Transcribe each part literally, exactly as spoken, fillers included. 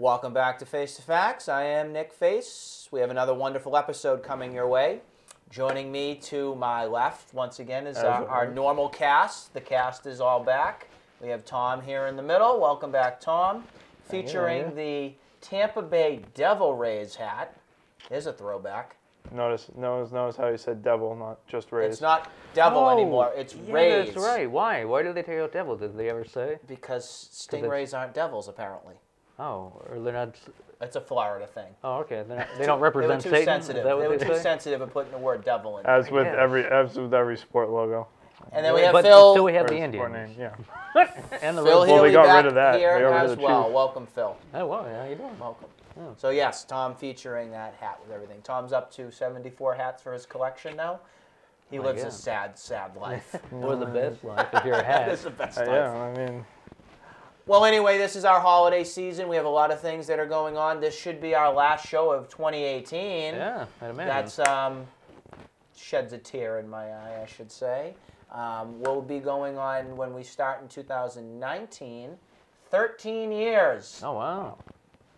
Welcome back to Face to Facts. I am Nick Face. We have another wonderful episode coming your way. Joining me to my left, once again, is our, our normal cast. The cast is all back. We have Tom here in the middle. Welcome back, Tom. Featuring the Tampa Bay Devil Rays hat. There's a throwback. Notice, notice, notice how you said devil, not just Rays. It's not devil oh, anymore. It's yeah, Rays. That's right. Why? Why do they take out devil? Did they ever say? Because stingrays aren't devils, apparently. Oh, or they're not. It's a Florida thing. Oh, okay. Not, they don't represent Satan. They were too Satan? sensitive. They were they too say? sensitive at putting the word devil in. As with yeah. every, as with every sport logo. And then we have but Phil. Still we have the Indians. Yeah. and the Phil Phil well, they got rid of that here as well. Chief. Welcome, Phil. Oh, well, how you doing? Welcome. Oh. So yes, Tom featuring that hat with everything. Tom's up to seventy-four hats for his collection now. He oh, lives yeah. a sad, sad life. Or the best life if you're a hat. It's the best uh, life. Yeah, I mean. Well, anyway, this is our holiday season. We have a lot of things that are going on. This should be our last show of twenty eighteen. Yeah, I'd imagine. That's um, sheds a tear in my eye, I should say. Um, we'll be going on when we start in two thousand nineteen. thirteen years. Oh wow.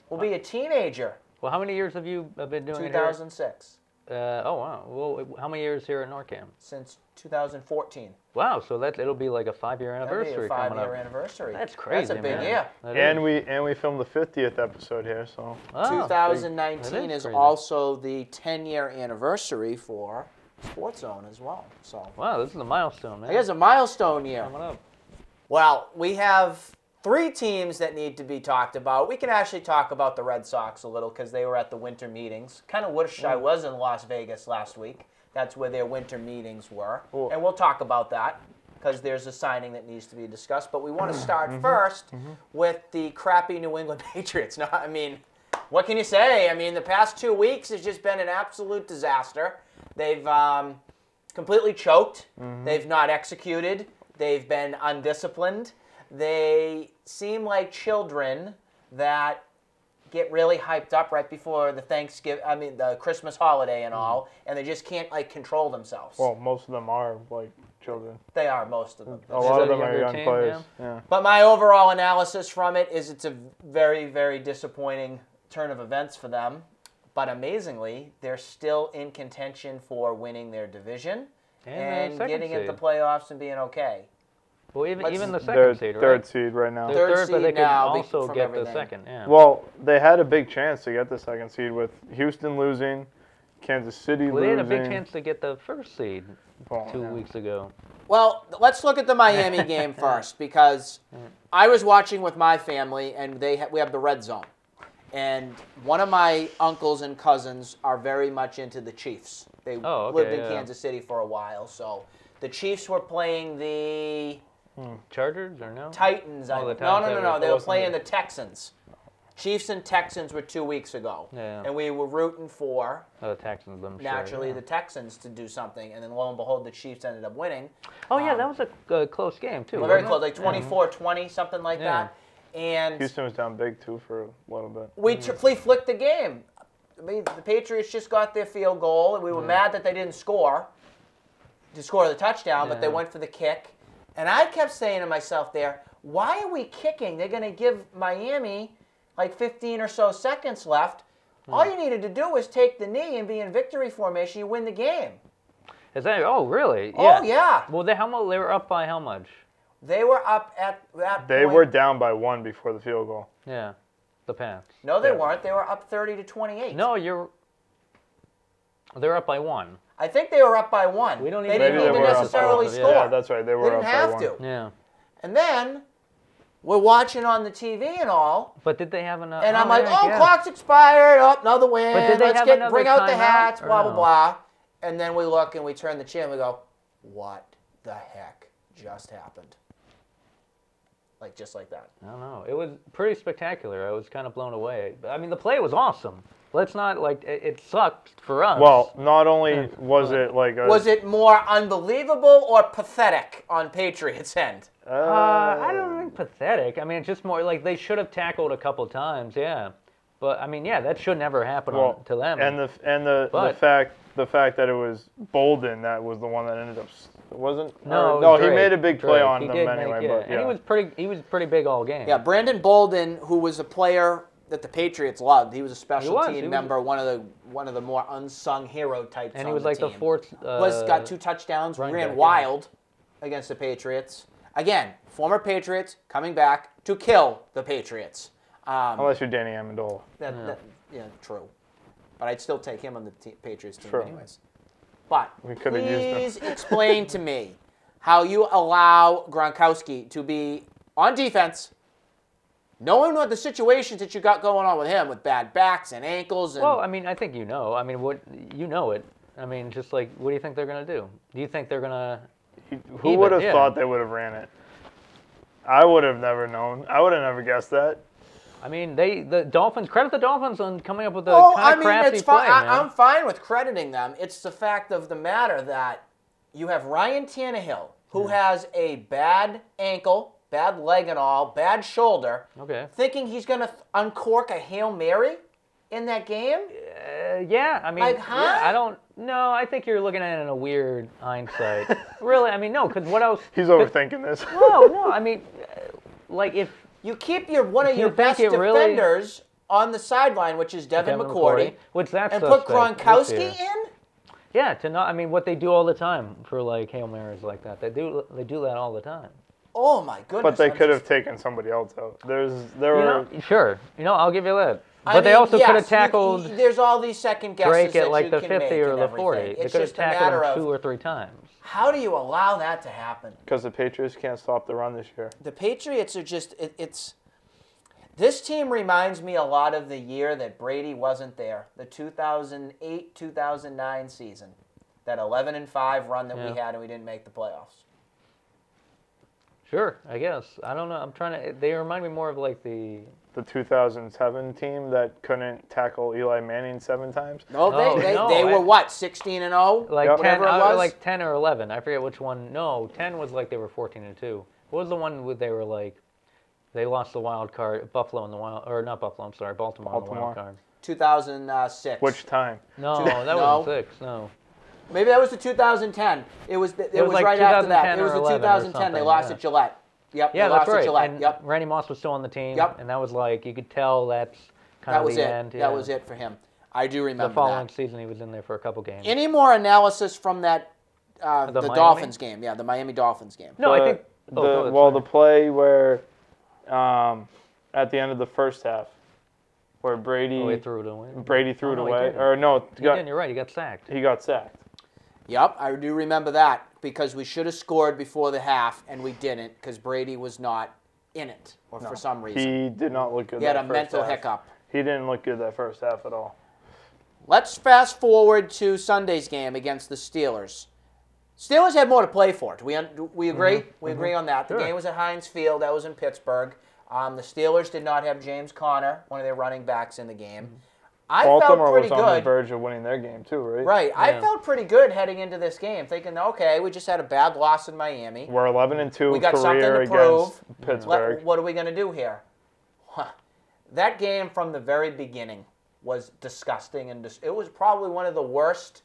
We'll be a teenager. Well, how many years have you been doing it? two thousand six. Uh, oh, wow. Well, how many years here at NORCAM? Since two thousand fourteen. Wow, so that, it'll be like a five-year anniversary coming up. That'll be a five-year anniversary. That's crazy, That's a big man. year. That and is. we and we filmed the fiftieth episode here, so. Oh, two thousand nineteen is, is also the ten-year anniversary for Sports Zone as well. So. Wow, this is a milestone, man. It is a milestone year. Coming up. Well, we have three teams that need to be talked about. We can actually talk about the Red Sox a little because they were at the winter meetings. Kind of wish I was in Las Vegas last week. That's where their winter meetings were. Ooh. And we'll talk about that because there's a signing that needs to be discussed. But we want to start mm-hmm. first mm-hmm. with the crappy New England Patriots. Now, I mean, what can you say? I mean, the past two weeks has just been an absolute disaster. They've um, completely choked. Mm-hmm. They've not executed. They've been undisciplined. They seem like children that get really hyped up right before the Thanksgiving, I mean, the Christmas holiday and all, mm-hmm. and they just can't, like, control themselves. Well, most of them are, like, children. They are, most of them. A lot so of them are young team, players, yeah. yeah. But my overall analysis from it is it's a very, very disappointing turn of events for them. But amazingly, they're still in contention for winning their division and, and getting into the playoffs and being okay. Well, even, even the second third, seed, right? Third seed right now. They're third, third seed but they could also get everything. the second. Yeah. Well, they had a big chance to get the second seed with Houston losing, Kansas City well, losing. They had a big chance to get the first seed oh, two yeah. weeks ago. Well, let's look at the Miami game first because I was watching with my family, and they ha we have the Red Zone. And one of my uncles and cousins are very much into the Chiefs. They oh, okay, lived in yeah. Kansas City for a while, so the Chiefs were playing the... Hmm. Chargers or no? Titans. I, no, no, no, no. They were playing the Texans. Chiefs and Texans were two weeks ago. Yeah. And we were rooting for oh, the Texans, I'm naturally sure, yeah. the Texans to do something. And then lo and behold, the Chiefs ended up winning. Oh, um, yeah, that was a uh, close game, too. Well, very close, like twenty-four twenty, something like yeah. that. And Houston was down big, too, for a little bit. We mm. flicked the game. I mean, the Patriots just got their field goal, and we were yeah. mad that they didn't score to score the touchdown, yeah. but they went for the kick. And I kept saying to myself there, why are we kicking? They're going to give Miami like fifteen or so seconds left. Hmm. All you needed to do was take the knee and be in victory formation. You win the game. Is that, oh, really? Oh, yeah. yeah. Well, they, how much, they were up by how much? They were up at that They point. were down by one before the field goal. Yeah, the pass. No, they yeah. weren't. They were up thirty to twenty-eight. No, you're... They were up by one. I think they were up by one. We don't even, they didn't even necessarily score. Yeah, that's right. They were didn't up have by one. To. Yeah. And then we're watching on the T V and all. But did they have enough? And I'm oh, like, yeah, oh, yeah. clock's expired. Oh, another win. But did they Let's have get bring out the hats. Blah no? blah blah. And then we look and we turn the channel. We go, what the heck just happened? Like just like that. I don't know. It was pretty spectacular. I was kind of blown away. I mean, the play was awesome. Let's not, like, it, it sucked for us. Well, not only was it, like... A, was it more unbelievable or pathetic on Patriots' end? Uh, uh, I don't think pathetic. I mean, it's just more, like, they should have tackled a couple times, yeah. But, I mean, yeah, that should never happen well, on, to them. And the and the, the fact the fact that it was Bolden that was the one that ended up... Wasn't, no, or, no Drake, he made a big play Drake. on he them anyway. Make, yeah. But, yeah. And he was, pretty, he was pretty big all game. Yeah, Brandon Bolden, who was a player... that the Patriots loved. He was a special was, team member, was. one of the one of the more unsung hero types. And on he was the like team. the fourth. Uh, was got two touchdowns, ran back, wild yeah. against the Patriots. Again, former Patriots coming back to kill the Patriots. Um, Unless you're Danny Amendola. That, yeah. That, yeah, true. But I'd still take him on the t- Patriots team true. anyways. But we please used explain to me how you allow Gronkowski to be on defense, knowing what the situations that you got going on with him, with bad backs and ankles. And well, I mean, I think you know. I mean, what you know it. I mean, just like, what do you think they're going to do? Do you think they're going to... Who would have yeah. thought they would have ran it? I would have never known. I would have never guessed that. I mean, they the Dolphins, credit the Dolphins on coming up with the oh, kind of I mean, crafty it's fi- play, I, man. I'm fine with crediting them. It's the fact of the matter that you have Ryan Tannehill, who yeah. has a bad ankle, bad leg and all, bad shoulder, okay. thinking he's going to th- uncork a Hail Mary in that game? Uh, yeah, I mean, like, huh? yeah, I don't... No, I think you're looking at it in a weird hindsight. Really, I mean, no, because what else... He's overthinking this. No, no, I mean, like if... You keep your one of you your best defenders really... on the sideline, which is Devin, Devin McCourty, McCourty, which that's and suspect. put Gronkowski in? Yeah, to not... I mean, what they do all the time for, like, Hail Marys like that. They do they do that all the time. Oh, my goodness. But they I'm could just... have taken somebody else out. There's... There you were... Know, sure. You know, I'll give you that. But I they mean, also yes, could have tackled. You, you, there's all these second guesses Drake at like the fifty or the forty. They could have tackled him two or three times. How do you allow that to happen? Because the Patriots can't stop the run this year. The Patriots are just it, it's. This team reminds me a lot of the year that Brady wasn't there, the two thousand eight two thousand nine season, that eleven and five run that yeah. we had and we didn't make the playoffs. Sure, I guess. I don't know. I'm trying to. They remind me more of like the. The two thousand seven team that couldn't tackle Eli Manning seven times? No, no they, they, no, they were, I, what, sixteen and oh? Like, yep. ten, uh, like ten or eleven. I forget which one. No, ten was like they were fourteen and two. What was the one where they were like, they lost the wild card, Buffalo in the wild, or not Buffalo, I'm sorry, Baltimore, Baltimore. in the wild card. two thousand six. Which time? No, that no. wasn't six, no. Maybe that was the two thousand ten. It was, the, it it was, was like right after that. It was the two thousand ten. They lost yeah. at Gillette. Yep, yeah, that's right. And yep. Randy Moss was still on the team, yep. and that was like, you could tell that's kind that of was the it. end. Yeah. That was it for him. I do remember that. The following that. season, he was in there for a couple games. Any more analysis from that, uh, the, the Dolphins game? Yeah, the Miami Dolphins game. No, the, I think... Oh, the, no, well, right. the play where, um, at the end of the first half, where Brady... Oh, he threw it away. Brady threw oh, no, it away. Or no, he got, didn't, you're right, he got sacked. He got sacked. Yep, I do remember that because we should have scored before the half and we didn't because Brady was not in it or no, for some reason. He did not look good that first half. He had a mental hiccup. He didn't look good that first half at all. Let's fast forward to Sunday's game against the Steelers. Steelers had more to play for. Do we, do we agree? Mm-hmm. We mm-hmm. agree on that. The sure. game was at Heinz Field. That was in Pittsburgh. Um, the Steelers did not have James Conner, one of their running backs, in the game. Mm-hmm. I Baltimore felt pretty was on good. the verge of winning their game too, right? Right. Yeah. I felt pretty good heading into this game, thinking, okay, we just had a bad loss in Miami. We're eleven and two. We got something to prove. Pittsburgh. Let, what are we going to do here? Huh. That game from the very beginning was disgusting, and dis- it was probably one of the worst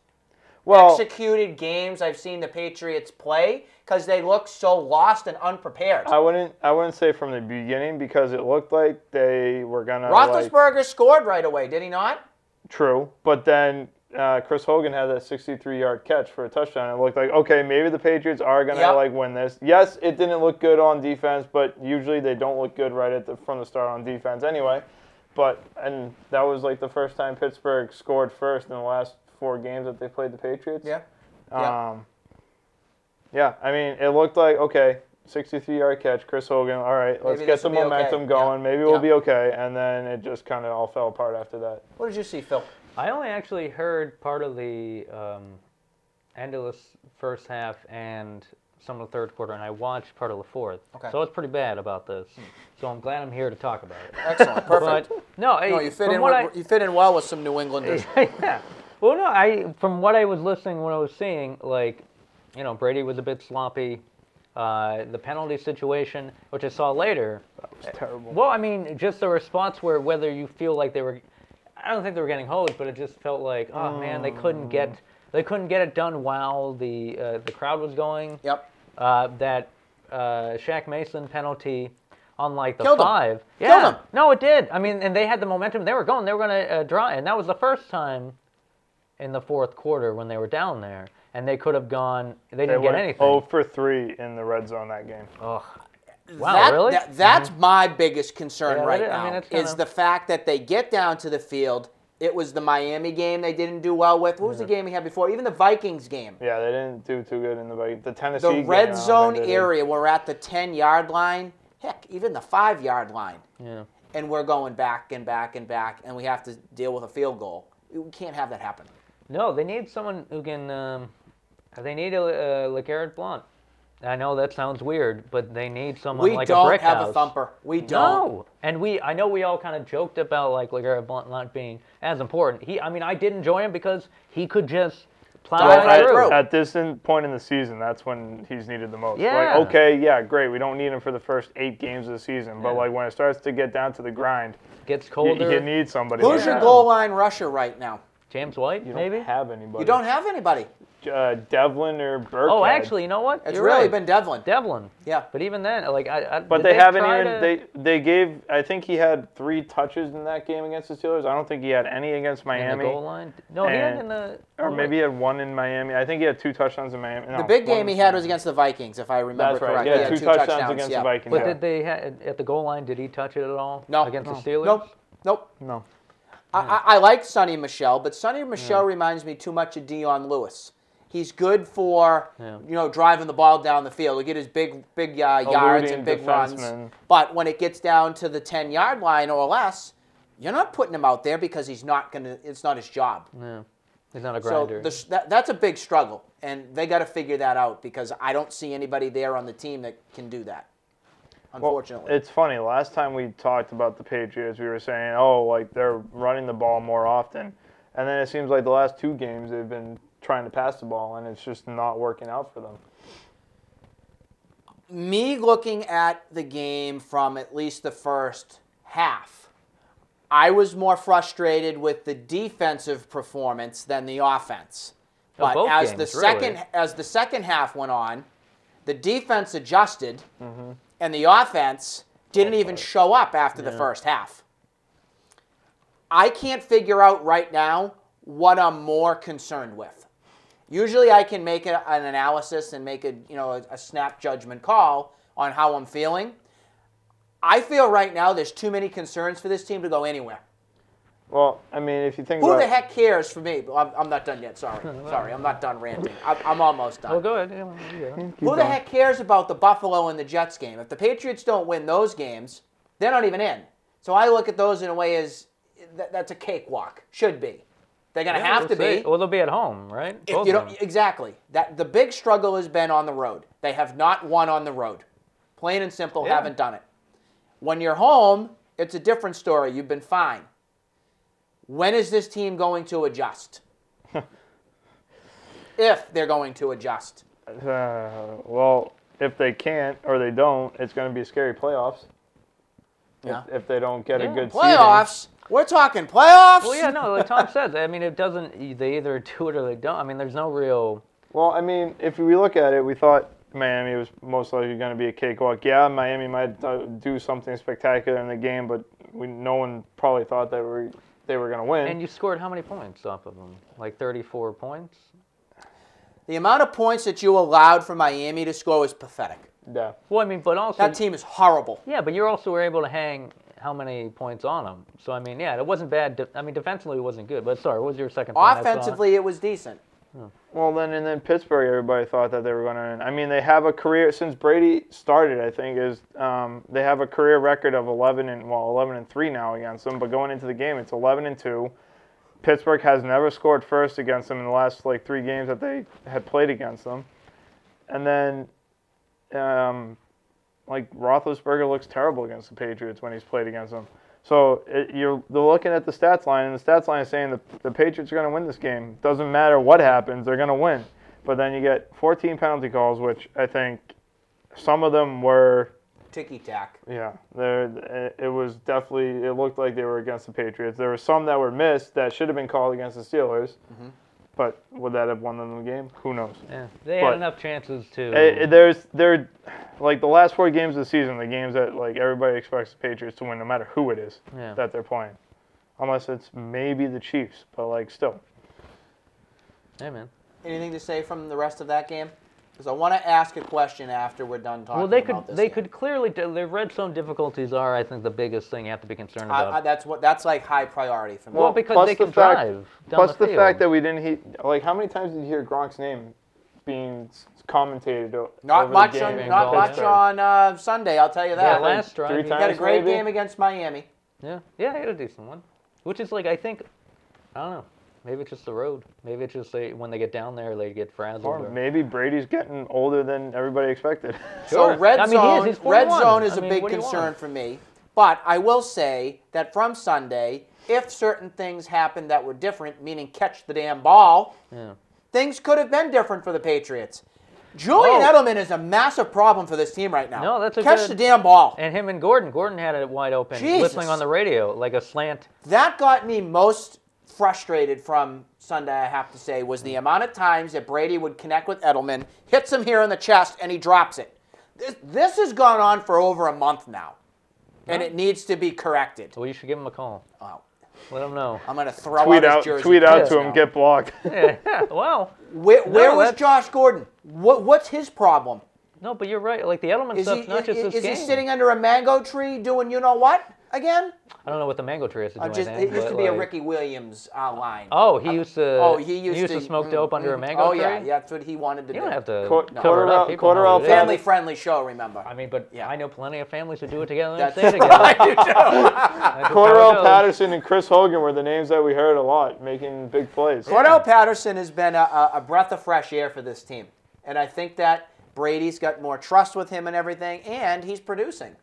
well, executed games I've seen the Patriots play because they looked so lost and unprepared. I wouldn't. I wouldn't say from the beginning because it looked like they were gonna. Roethlisberger like, scored right away, did he not? True, but then uh, Chris Hogan had that sixty-three yard catch for a touchdown. It looked like okay, maybe the Patriots are gonna yep. like win this. Yes, it didn't look good on defense, but usually they don't look good right at the, from the start on defense anyway. But and that was like the first time Pittsburgh scored first in the last four games that they played the Patriots. Yeah. Yeah. Um, yeah, I mean, it looked like, okay, sixty-three yard catch, Chris Hogan, all right, let's get some momentum okay. going. Yeah. Maybe we'll yeah. be okay. And then it just kind of all fell apart after that. What did you see, Phil? I only actually heard part of the um, end of the first half and some of the third quarter, and I watched part of the fourth. Okay. So I was pretty bad about this. Hmm. So I'm glad I'm here to talk about it. Excellent. Perfect. But, no, no, you fit in. With, I, you fit in well with some New Englanders. Yeah. Well, no, I from what I was listening, what I was seeing, like, you know, Brady was a bit sloppy. Uh, the penalty situation, which I saw later. That was terrible. Well, I mean, just the response where whether you feel like they were, I don't think they were getting hosed, but it just felt like, oh, mm. man, they couldn't get they couldn't get it done while the uh, the crowd was going. Yep. Uh, that uh, Shaq Mason penalty on like the Killed five. Them. Yeah. Killed them. No, it did. I mean, and they had the momentum. They were going. They were going to uh, draw. And that was the first time in the fourth quarter when they were down there. And they could have gone. They didn't they get anything. oh for three in the red zone that game. Ugh. Wow, that, really? That, that's mm-hmm. my biggest concern yeah, right it, now I mean, kinda... is the fact that they get down to the field. It was the Miami game they didn't do well with. What was mm-hmm. the game we had before? Even the Vikings game. Yeah, they didn't do too good in the Vikings. The Tennessee game. The red game, zone area. We're at the ten-yard line. Heck, even the five-yard line. Yeah. And we're going back and back and back, and we have to deal with a field goal. We can't have that happen. No, they need someone who can um, – they need a, a LeGarrette Blount. I know that sounds weird, but they need someone we like a brick house. We don't have a thumper. We don't. No. And we, I know we all kind of joked about like LeGarrette Blount not being as important. He, I mean, I did enjoy him because he could just plow right through. At this in, point in the season, that's when he's needed the most. Yeah. Like, okay, yeah, great. We don't need him for the first eight games of the season. But yeah. like when it starts to get down to the grind, gets colder. You, you need somebody. Who's your goal line rusher right now? James White, you maybe? You don't have anybody. You don't have anybody. Uh, Devlin or Burkhead. Oh, actually, you know what? It's You're really right. been Devlin. Devlin. Yeah. But even then, like, I. I but they, they haven't even. To... They they gave. I think he had three touches in that game against the Steelers. I don't think he had any against Miami. In the goal line. No, and, he had in the. Or maybe he had one in Miami. I think he had two touchdowns in Miami. No, the big game he had was against the Vikings, if I remember That's right. correctly. Yeah, yeah, two, two touchdowns, touchdowns against yeah. the Vikings. But yeah. did they ha at the goal line? Did he touch it at all? No. Against no. the Steelers. Nope. Nope. No. I, I, I like Sonny Michel, but Sonny Michel yeah. reminds me too much of Dion Lewis. He's good for yeah. you know driving the ball down the field. He'll get his big big uh, yards and big runs. Man. But when it gets down to the ten-yard line or less, you're not putting him out there because he's not gonna. It's not his job. No, he's not a grinder. So the, that, that's a big struggle, and they got to figure that out because I don't see anybody there on the team that can do that. Unfortunately. Well, it's funny. Last time we talked about the Patriots, we were saying, oh, like they're running the ball more often, and then it seems like the last two games they've been trying to pass the ball, and it's just not working out for them. Me looking at the game from at least the first half, I was more frustrated with the defensive performance than the offense. But oh, both as games, the second really. as the second half went on, the defense adjusted. Mm-hmm. And the offense didn't even show up after yeah. the first half. I can't figure out right now what I'm more concerned with. Usually I can make a, an analysis and make a, you know, a, a snap judgment call on how I'm feeling. I feel right now there's too many concerns for this team to go anywhere. Well, I mean, if you think Who about... Who the heck cares for me? I'm, I'm not done yet, sorry. Sorry, I'm not done ranting. I'm, I'm almost done. Well, go ahead. Yeah, Who the going. heck cares about the Buffalo and the Jets game? If the Patriots don't win those games, they're not even in. So I look at those in a way as th that's a cakewalk. Should be. They're going to yeah, have to be. Well, they'll be at home, right? If you don't, exactly. That, the big struggle has been on the road. They have not won on the road. Plain and simple, yeah. haven't done it. When you're home, it's a different story. You've been fine. When is this team going to adjust? If they're going to adjust. Uh, well, if they can't or they don't, it's going to be scary playoffs. Yeah. If, if they don't get yeah. a good playoffs. Seeding. We're talking playoffs. Well, yeah, no, like Tom says, I mean, it doesn't. They either do it or they don't. I mean, there's no real. Well, I mean, if we look at it, we thought Miami was most likely going to be a cakewalk. Yeah, Miami might do something spectacular in the game, but we no one probably thought that we. They were going to win. And you scored how many points off of them? Like thirty-four points? The amount of points that you allowed for Miami to score was pathetic. Yeah. Well, I mean, but also... That team is horrible. Yeah, but you also were able to hang how many points on them. So, I mean, yeah, it wasn't bad. I mean, defensively it wasn't good. But, sorry, what was your second point? Offensively, it was decent. Hmm. Well, then, and then Pittsburgh, everybody thought that they were going to win. I mean, they have a career... Since Brady started, I think, is um, they have a career record of eleven and... Well, eleven and three now against them, but going into the game, it's eleven and two. Pittsburgh has never scored first against them in the last, like, three games that they had played against them. And then, um, like, Roethlisberger looks terrible against the Patriots when he's played against them. So it, you're they're looking at the stats line, and the stats line is saying the, the Patriots are going to win this game. Doesn't matter what happens, they're going to win. But then you get fourteen penalty calls, which I think some of them were... Ticky-tack. Yeah. It was definitely... It looked like they were against the Patriots. There were some that were missed that should have been called against the Steelers. Mm-hmm. But would that have won them the game? Who knows? Yeah, they but had enough chances to... It, it, there's... There, like the last four games of the season, the games that like everybody expects the Patriots to win, no matter who it is yeah. that they're playing, unless it's maybe the Chiefs, but like still. Hey man. Anything to say from the rest of that game? Because I want to ask a question after we're done talking about this game. Well, they could they could clearly the red zone difficulties are, I think, the biggest thing you have to be concerned about. I, I, that's what that's like high priority for me. Well, because they can drive. Plus the fact that we didn't hear, like, how many times did you hear Gronk's name being commentated over the game? Not much on not much on uh, Sunday, I'll tell you that. Yeah, last drive he had a great game against Miami. Yeah, yeah, he had a decent one, which is like I think, I don't know. Maybe it's just the road. Maybe it's just they, when they get down there, they get frazzled. Or maybe Brady's getting older than everybody expected. Sure. So red I mean, zone, he is. red zone is I a mean, big concern for me. But I will say that from Sunday, if certain things happened that were different, meaning catch the damn ball, yeah. things could have been different for the Patriots. Julian oh. Edelman is a massive problem for this team right now. No, that's a Catch good, the damn ball. And him and Gordon. Gordon had it wide open, Jesus. whistling on the radio like a slant. That got me most... frustrated from Sunday, I have to say, was the amount of times that Brady would connect with Edelman, hits him here in the chest, and he drops it. This, this has gone on for over a month now, yeah. and it needs to be corrected. Well, you should give him a call. Oh. Let him know. I'm going to throw tweet out his jersey. Tweet out to him, get blocked. yeah, wow. Where, where no, was that's... Josh Gordon? What, what's his problem? No, but you're right. Like, the Edelman is stuff, he, not just is, this is game. Is he sitting under a mango tree doing you-know-what? Again? I don't know what the mango tree is to do. Uh, just, anything, it used to be like, a Ricky Williams uh, line. Oh, he used to. Oh, he used, he used to, to smoke mm, dope under mm, a mango oh, tree. Oh yeah, yeah, that's what he wanted to you do. You don't have to Qu no. cover up. Quarter family-friendly show. Remember? I mean, but yeah, I know plenty of families who do it together and stay together. I do too. Cordell Patterson and Chris Hogan were the names that we heard a lot, making big plays. Cordell Patterson has been a, a breath of fresh air for this team, and I think that Brady's got more trust with him and everything, and he's producing.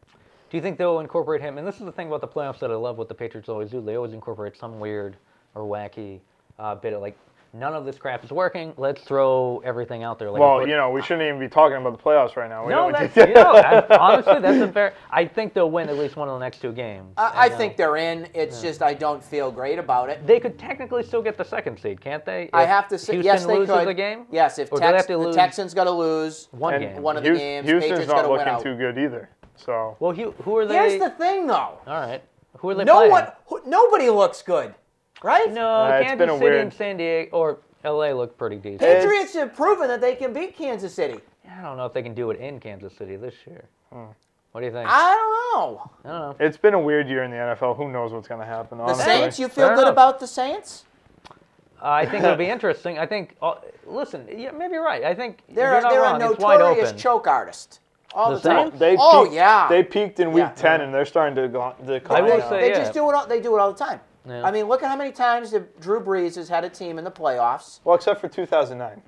Do you think they'll incorporate him? And this is the thing about the playoffs that I love what the Patriots always do. They always incorporate some weird or wacky uh, bit of, like, none of this crap is working. Let's throw everything out there. Like, well, put, you know, we shouldn't even be talking about the playoffs right now. We no, that's, you know, I, honestly, that's unfair. I think they'll win at least one of the next two games. Uh, I know. think they're in. It's yeah. just I don't feel great about it. They could technically still get the second seed, can't they? If I have to say, yes, they could. The game? Yes, if Tex the Texans got to lose one, game. one of the games, Houston's Patriots got to win out. Houston's not looking too good either. So well, who, who are they? Here's the thing, though. All right, who are they no playing? One, who, nobody looks good, right? No, uh, Kansas City weird... and San Diego or L A look pretty decent. Patriots have proven that they can beat Kansas City. I don't know if they can do it in Kansas City this year. Hmm. What do you think? I don't know. I don't know. It's been a weird year in the N F L. Who knows what's going to happen? The honestly. Saints. You feel Fair good enough. about the Saints? Uh, I think it'll be interesting. I think. Uh, listen, yeah, maybe you're right. I think they're, you're not they're wrong. a notorious choke artist. All the, the time. They oh peaked, yeah. They peaked in week yeah. ten, and they're starting to go. To I will say, they yeah. just do it. All, they do it all the time. Yeah. I mean, look at how many times Drew Brees has had a team in the playoffs. Well, except for two thousand nine.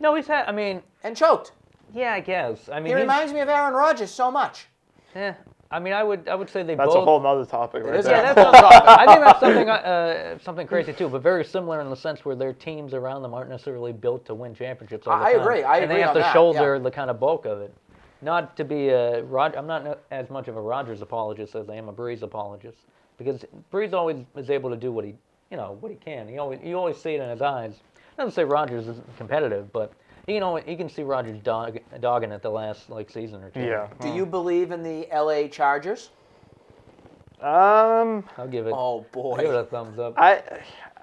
No, he's had. I mean, and choked. Yeah, I guess. I mean, he reminds me of Aaron Rodgers so much. Yeah. I mean, I would. I would say they. That's both, a whole other topic, right? Is, there. Yeah, that's a topic. I think that's something. Uh, something crazy too, but very similar in the sense where their teams around them aren't necessarily built to win championships all the I time. I agree. I and agree. They have on to that. shoulder yeah. the kind of bulk of it. Not to be a Rod. I'm not as much of a Rodgers apologist as I am a Brees apologist, because Brees always is able to do what he, you know, what he can. He always, you always see it in his eyes. Not to say Rodgers isn't competitive, but you know, you can see Rodgers dog, dogging at the last like season or two. Yeah. Do you believe in the L A Chargers? Um. I'll give it. Oh boy. I'll give it a thumbs up. I.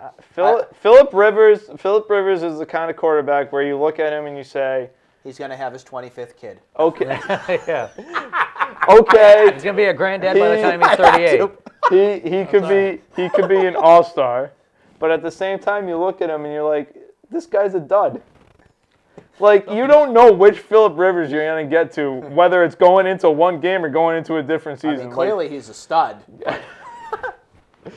Uh, Phillip, I Phillip Rivers. Phillip Rivers is the kind of quarterback where you look at him and you say, he's going to have his twenty-fifth kid. Okay. yeah. Okay. He's going to be a granddad he, by the time he's thirty-eight. He, he, could be, he could be an all-star. But at the same time, you look at him and you're like, this guy's a dud. Like, you don't know which Phillip Rivers you're going to get to, whether it's going into one game or going into a different season. I mean, clearly like, he's a stud.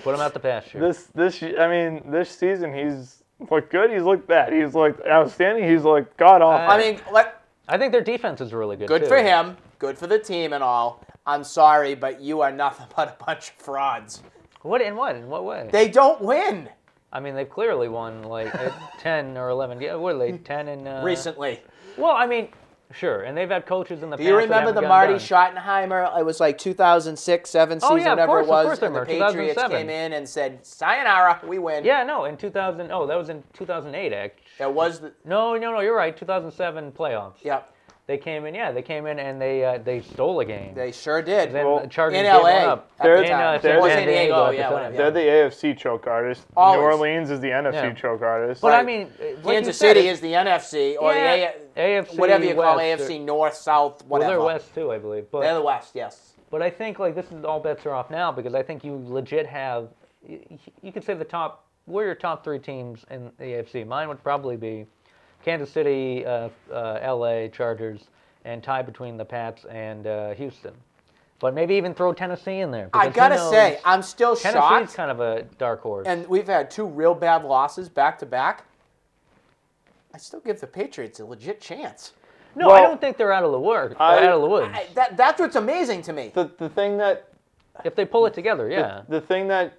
Put him out the pasture. This, this, I mean, this season he's... looked good. He's looked bad. He's looked outstanding. He's looked god awful. I mean, let, I think their defense is really good. Good too. for him. Good for the team and all. I'm sorry, but you are nothing but a bunch of frauds. What in what? In what way? They don't win. I mean, they've clearly won like ten or eleven. Yeah, what are they? Ten and uh, recently. Well, I mean, sure, and they've had coaches in the past. Do you remember the Marty Schottenheimer? It was like two thousand six, seven season, oh, yeah, whatever course, it was. And the Patriots came in and said, sayonara, we win. Yeah, no, in two thousand. Oh, that was in two thousand eight, actually. That was the. No, no, no, you're right. two thousand seven playoffs. Yep. They came in, yeah. They came in and they uh, they stole a game. They sure did. Then well, the in L A, they're, in, uh, they're, San Diego, oh, yeah, whatever, yeah. They're the A F C choke artist. Always. New Orleans is the N F C yeah. choke artist. But I mean, Kansas City is the N F C or yeah. the A- AFC, whatever you West, call A F C or, North, South, whatever. Well, they're West too, I believe. But, they're the West, yes. But I think like this is all bets are off now because I think you legit have. You, you could say the top. We're your top three teams in the A F C. Mine would probably be Kansas City, uh, uh, L A, Chargers, and tie between the Pats and uh, Houston. But maybe even throw Tennessee in there. I gotta say, I'm still Tennessee's shocked. Tennessee's kind of a dark horse. And we've had two real bad losses back to back. I still give the Patriots a legit chance. No, well, I don't think they're out of the woods. Out of the woods. I, that, that's what's amazing to me. The the thing that if they pull it together, yeah. The, the thing that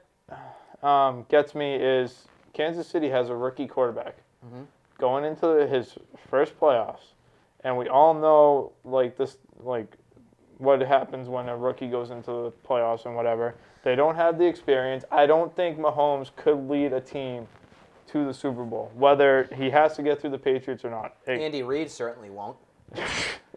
um, gets me is Kansas City has a rookie quarterback. Mm-hmm. Going into his first playoffs, and we all know like this, like what happens when a rookie goes into the playoffs and whatever. They don't have the experience. I don't think Mahomes could lead a team to the Super Bowl, whether he has to get through the Patriots or not. It, Andy Reid certainly won't.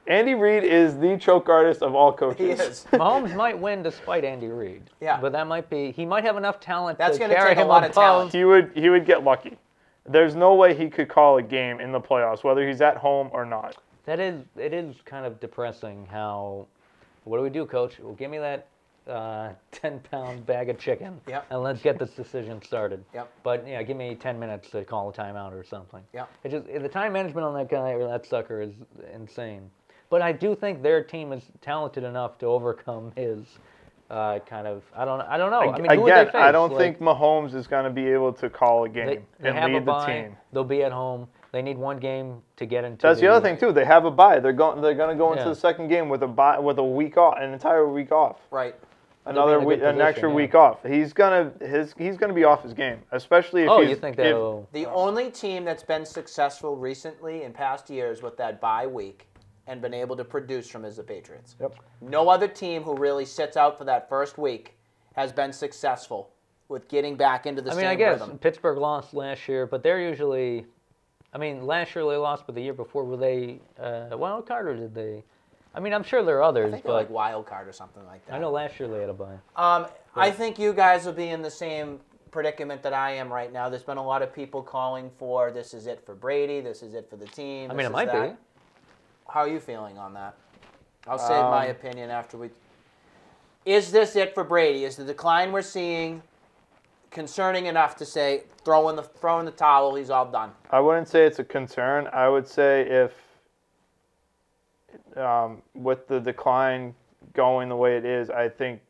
Andy Reid is the choke artist of all coaches. He is. Mahomes might win despite Andy Reid. Yeah, but that might be. He might have enough talent That's to carry take him a lot on of talent. He would. He would get lucky. There's no way he could call a game in the playoffs, whether he's at home or not. That is, it is kind of depressing how, what do we do, Coach? Well, give me that ten-pound uh, bag of chicken, yep. and let's get this decision started. Yep. But, yeah, give me ten minutes to call a timeout or something. Yep. It just, the time management on that guy or that sucker is insane. But I do think their team is talented enough to overcome his... Uh, kind of, I don't, I don't know. I mean, who Again, would they face? I don't like, think Mahomes is going to be able to call a game they, they and have lead a bye, the team. They'll be at home. They need one game to get into. That's the, the other thing too. They have a bye. They're going. They're going to go into yeah. the second game with a bye, with a week off, an entire week off. Right. Another week, position, an extra yeah. week off. He's gonna, his, he's gonna be off his game, especially if. Oh, he's, you think that? The only team that's been successful recently in past years with that bye week. And been able to produce from is the Patriots. Yep. No other team who really sits out for that first week has been successful with getting back into the same rhythm. I mean, I guess rhythm. Pittsburgh lost last year, but they're usually, I mean, last year they lost, but the year before were they uh, wild card or did they? I mean, I'm sure there are others, I think but like wild card or something like that. I know last year they had a bye. Um, but. I think you guys will be in the same predicament that I am right now. There's been a lot of people calling for this is it for Brady, this is it for the team. I mean, it might that. be. How are you feeling on that? I'll save um, my opinion after we... Is this it for Brady? Is the decline we're seeing concerning enough to say, throw in the, throw in the towel, he's all done? I wouldn't say it's a concern. I would say if, um, with the decline going the way it is, I think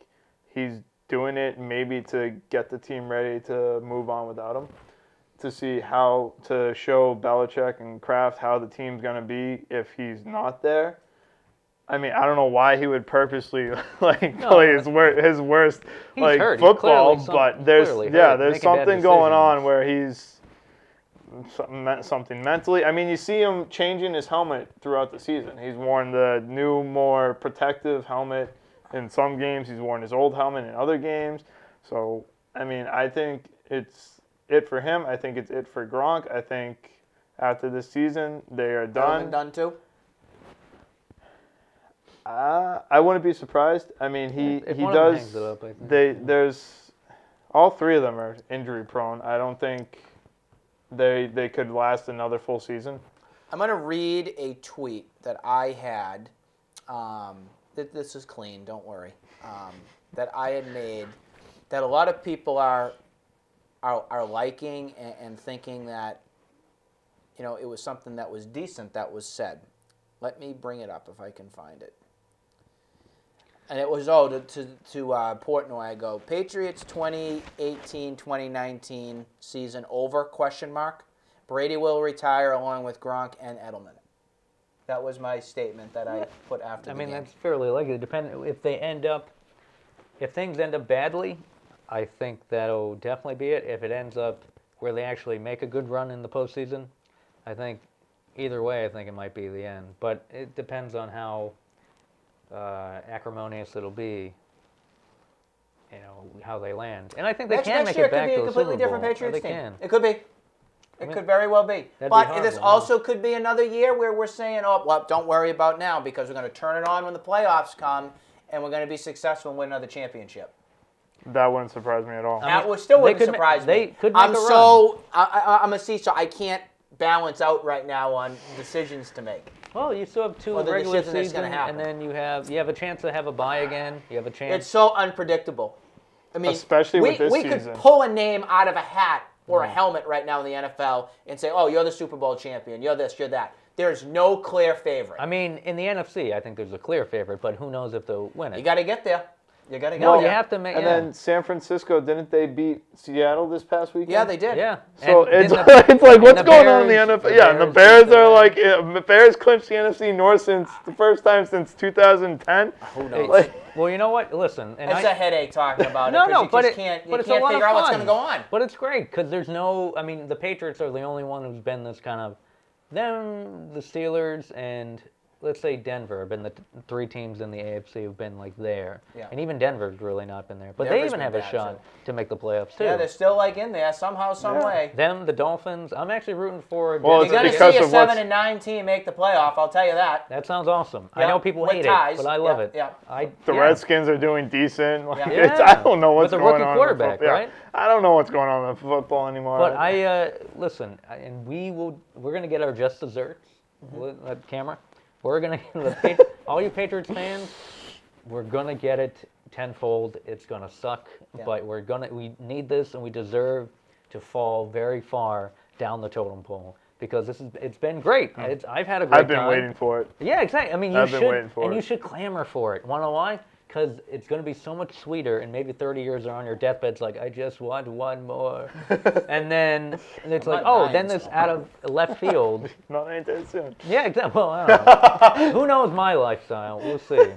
he's doing it maybe to get the team ready to move on without him. To see how to show Belichick and Kraft how the team's gonna be if he's not there. I mean, I don't know why he would purposely like no, play his wor- his worst like hurt. football, some- but there's yeah, hurt. there's Make something going on where he's something, something mentally. I mean, you see him changing his helmet throughout the season. He's worn the new, more protective helmet in some games. He's worn his old helmet in other games. So I mean, I think it's. It for him. I think it's it for Gronk. I think after this season, they are done. Edelman done too? Uh, I wouldn't be surprised. I mean, he, if he one does. Of them hangs it up, I think. They, there's, all three of them are injury prone. I don't think they, they could last another full season. I'm going to read a tweet that I had. Um, th- this is clean, don't worry. Um, that I had made that a lot of people are. Are, are liking and, and thinking that, you know, it was something that was decent that was said. Let me bring it up if I can find it. And it was, oh, to, to, to uh, Portnoy, I go, Patriots twenty eighteen twenty nineteen season over, question mark. Brady will retire along with Gronk and Edelman. That was my statement that I put after I the mean, game. I mean, that's fairly likely. Depend- if they end up, if things end up badly, I think that'll definitely be it. If it ends up where they actually make a good run in the postseason, I think either way, I think it might be the end. But it depends on how uh, acrimonious it'll be, you know, how they land. And I think they next, can next make it back to the Super Bowl. Next year it could be a completely different Patriots team. Can. It could be. It could very well be. That'd but be horrible, this also huh? could be another year where we're saying, oh, well, don't worry about now because we're going to turn it on when the playoffs come and we're going to be successful and win another championship. That wouldn't surprise me at all. That I mean, would still wouldn't surprise me. They could make I'm a run. So, I, I, I'm a seesaw. I can't balance out right now on decisions to make. Well, you still have two well, regular seasons, and then you have you have a chance to have a bye again. You have a chance. It's so unpredictable. I mean, especially with we, this we season. could pull a name out of a hat or a helmet right now in the N F L and say, oh, you're the Super Bowl champion, you're this, you're that. There's no clear favorite. I mean, in the N F C, I think there's a clear favorite, but who knows if they'll win it. You got to get there. You got to go. Well, you have to make. And yeah. then San Francisco, didn't they beat Seattle this past weekend? Yeah, they did. Yeah. So it's, the, it's like, what's going on in the N F L? The yeah, Bears, and the Bears are like, the Bears clinched the N F C North since the first time since two thousand ten. Who knows? Like, well, you know what? Listen, and it's I, a headache talking about no, it. No, no, but you just it, can't, you but it's can't a lot figure of fun. out what's going to go on. But it's great because there's no. I mean, the Patriots are the only one who's been this kind of. Them, the Steelers, and. Let's say Denver have been the t three teams in the A F C have been like there, yeah. and even Denver's really not been there. But Denver's they even have a shot too. to make the playoffs too. Yeah, they're still like in there somehow, some yeah. way. Them, the Dolphins. I'm actually rooting for. Well, you're gonna see a seven and nine team make the playoff. I'll tell you that. That sounds awesome. Yep. I know people With hate ties. it, but I love yeah. it. Yeah. I, the yeah. Redskins are doing decent. Like, yeah. it's, I don't know what's With going on. With a rookie quarterback, right? Yeah. I don't know what's going on in football anymore. But I uh, listen, and we will. We're gonna get our just desserts. Mm-hmm. That camera. We're gonna the, all you Patriots fans. We're gonna get it tenfold. It's gonna suck, yeah. but we're gonna we need this, and we deserve to fall very far down the totem pole because this is it's been great. It's, I've had a great. I've been time. waiting for it. Yeah, exactly. I mean, you I've should been waiting for and it. you should clamor for it. Wanna know why? Because it's gonna be so much sweeter, and maybe thirty years are on your deathbed. It's like I just want one more, and then and it's I'm like oh, then this so out hard. of left field. Not anytime soon. Yeah, exactly. Well, I don't know. Who knows my lifestyle? We'll see.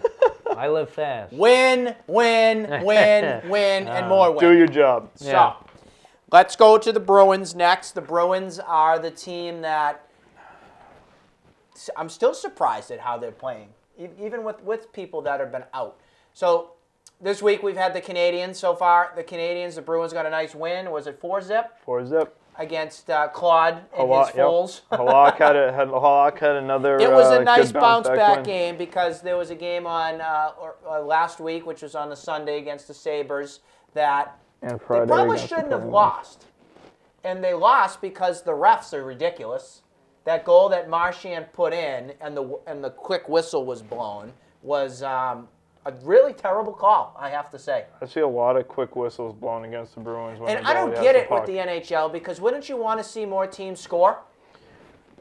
I live fast. Win, win, win, win, and um, more win. Do your job. So, yeah. let's go to the Bruins next. The Bruins are the team that I'm still surprised at how they're playing, even with with people that have been out. So this week we've had the Canadians so far. The Canadians, the Bruins got a nice win. Was it four zip? four zip. Against uh, Claude and Halak, his Foles. Yep. Halak, had a, had, Halak had another It was a uh, nice bounce-back bounce game because there was a game on uh, or, uh, last week, which was on the Sunday against the Sabres, that and they probably shouldn't the have lost. And they lost because the refs are ridiculous. That goal that Marchand put in and the, and the quick whistle was blown was... Um, A really terrible call, I have to say. I see a lot of quick whistles blown against the Bruins. When and I don't get it with the N H L because wouldn't you want to see more teams score?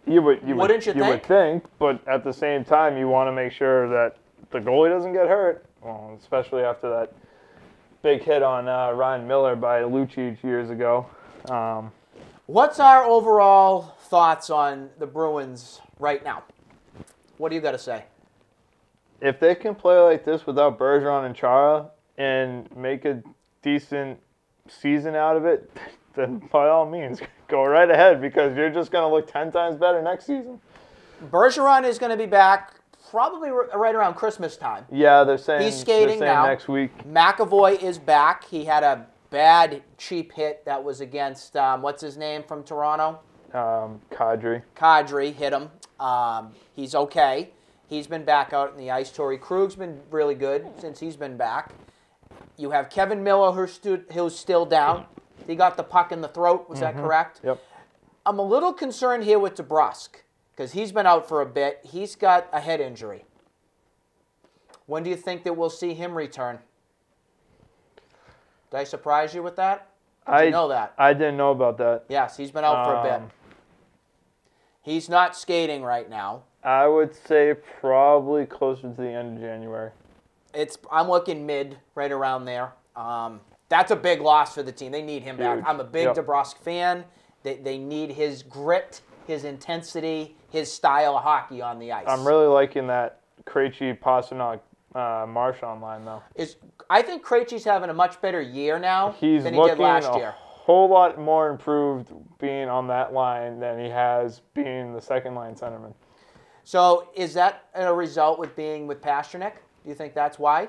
You would. You wouldn't would, you, you think? would think, but at the same time, you want to make sure that the goalie doesn't get hurt, well, especially after that big hit on uh, Ryan Miller by Lucic years ago. Um, What's our overall thoughts on the Bruins right now? What do you got to say? If they can play like this without Bergeron and Chara and make a decent season out of it, then by all means, go right ahead because you're just going to look ten times better next season. Bergeron is going to be back probably right around Christmas time. Yeah, they're saying he's skating now. Next week. McAvoy is back. He had a bad cheap hit that was against, um, what's his name from Toronto? Um, Kadri. Kadri hit him. Um, he's okay. He's been back out in the ice. Torrey Krug's been really good since he's been back. You have Kevin Miller, who's, who's still down. He got the puck in the throat. Was mm-hmm. that correct? Yep. I'm a little concerned here with DeBrusk because he's been out for a bit. He's got a head injury. When do you think that we'll see him return? Did I surprise you with that? Did I you know that. I didn't know about that. Yes, he's been out for um, a bit. He's not skating right now. I would say probably closer to the end of January. It's I'm looking mid, right around there. Um, that's a big loss for the team. They need him Huge. back. I'm a big yep. DeBrusk fan. They, they need his grit, his intensity, his style of hockey on the ice. I'm really liking that Krejci, Pastrnak, uh, Marchand line, though. Is I think Krejci's having a much better year now He's than he did last year. Whole lot more improved being on that line than he has being the second line centerman. So is that a result with being with Pastrnak? Do you think that's why?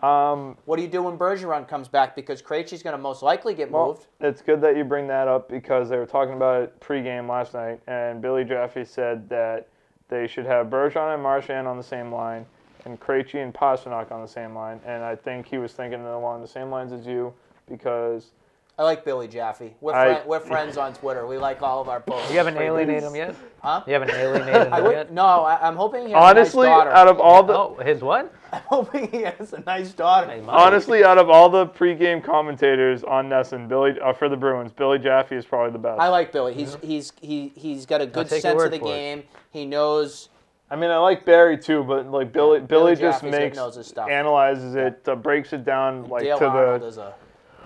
Um, what do you do when Bergeron comes back? Because Krejci's going to most likely get well, moved. It's good that you bring that up because they were talking about it pregame last night, and Billy Jaffe said that they should have Bergeron and Marchand on the same line and Krejci and Pastrnak on the same line. And I think he was thinking along the same lines as you because – I like Billy Jaffe. We're, I, friend, we're friends on Twitter. We like all of our posts. You haven't alienated him yet? Huh? You haven't alienated him yet? No, I, I'm hoping he has honestly, a nice daughter. Honestly, out of all the... Oh, his what? I'm hoping he has a nice daughter. Hey, honestly, out of all the pregame commentators on Nesson, Billy, uh, for the Bruins, Billy Jaffe is probably the best. I like Billy. He's, yeah. he's, he, he's got a good sense of the game. It. He knows... I mean, I like Barry too, but like Billy, yeah, Billy, Billy just makes... Knows his stuff. Analyzes it, yeah. uh, breaks it down like Dale to Arnold the... is a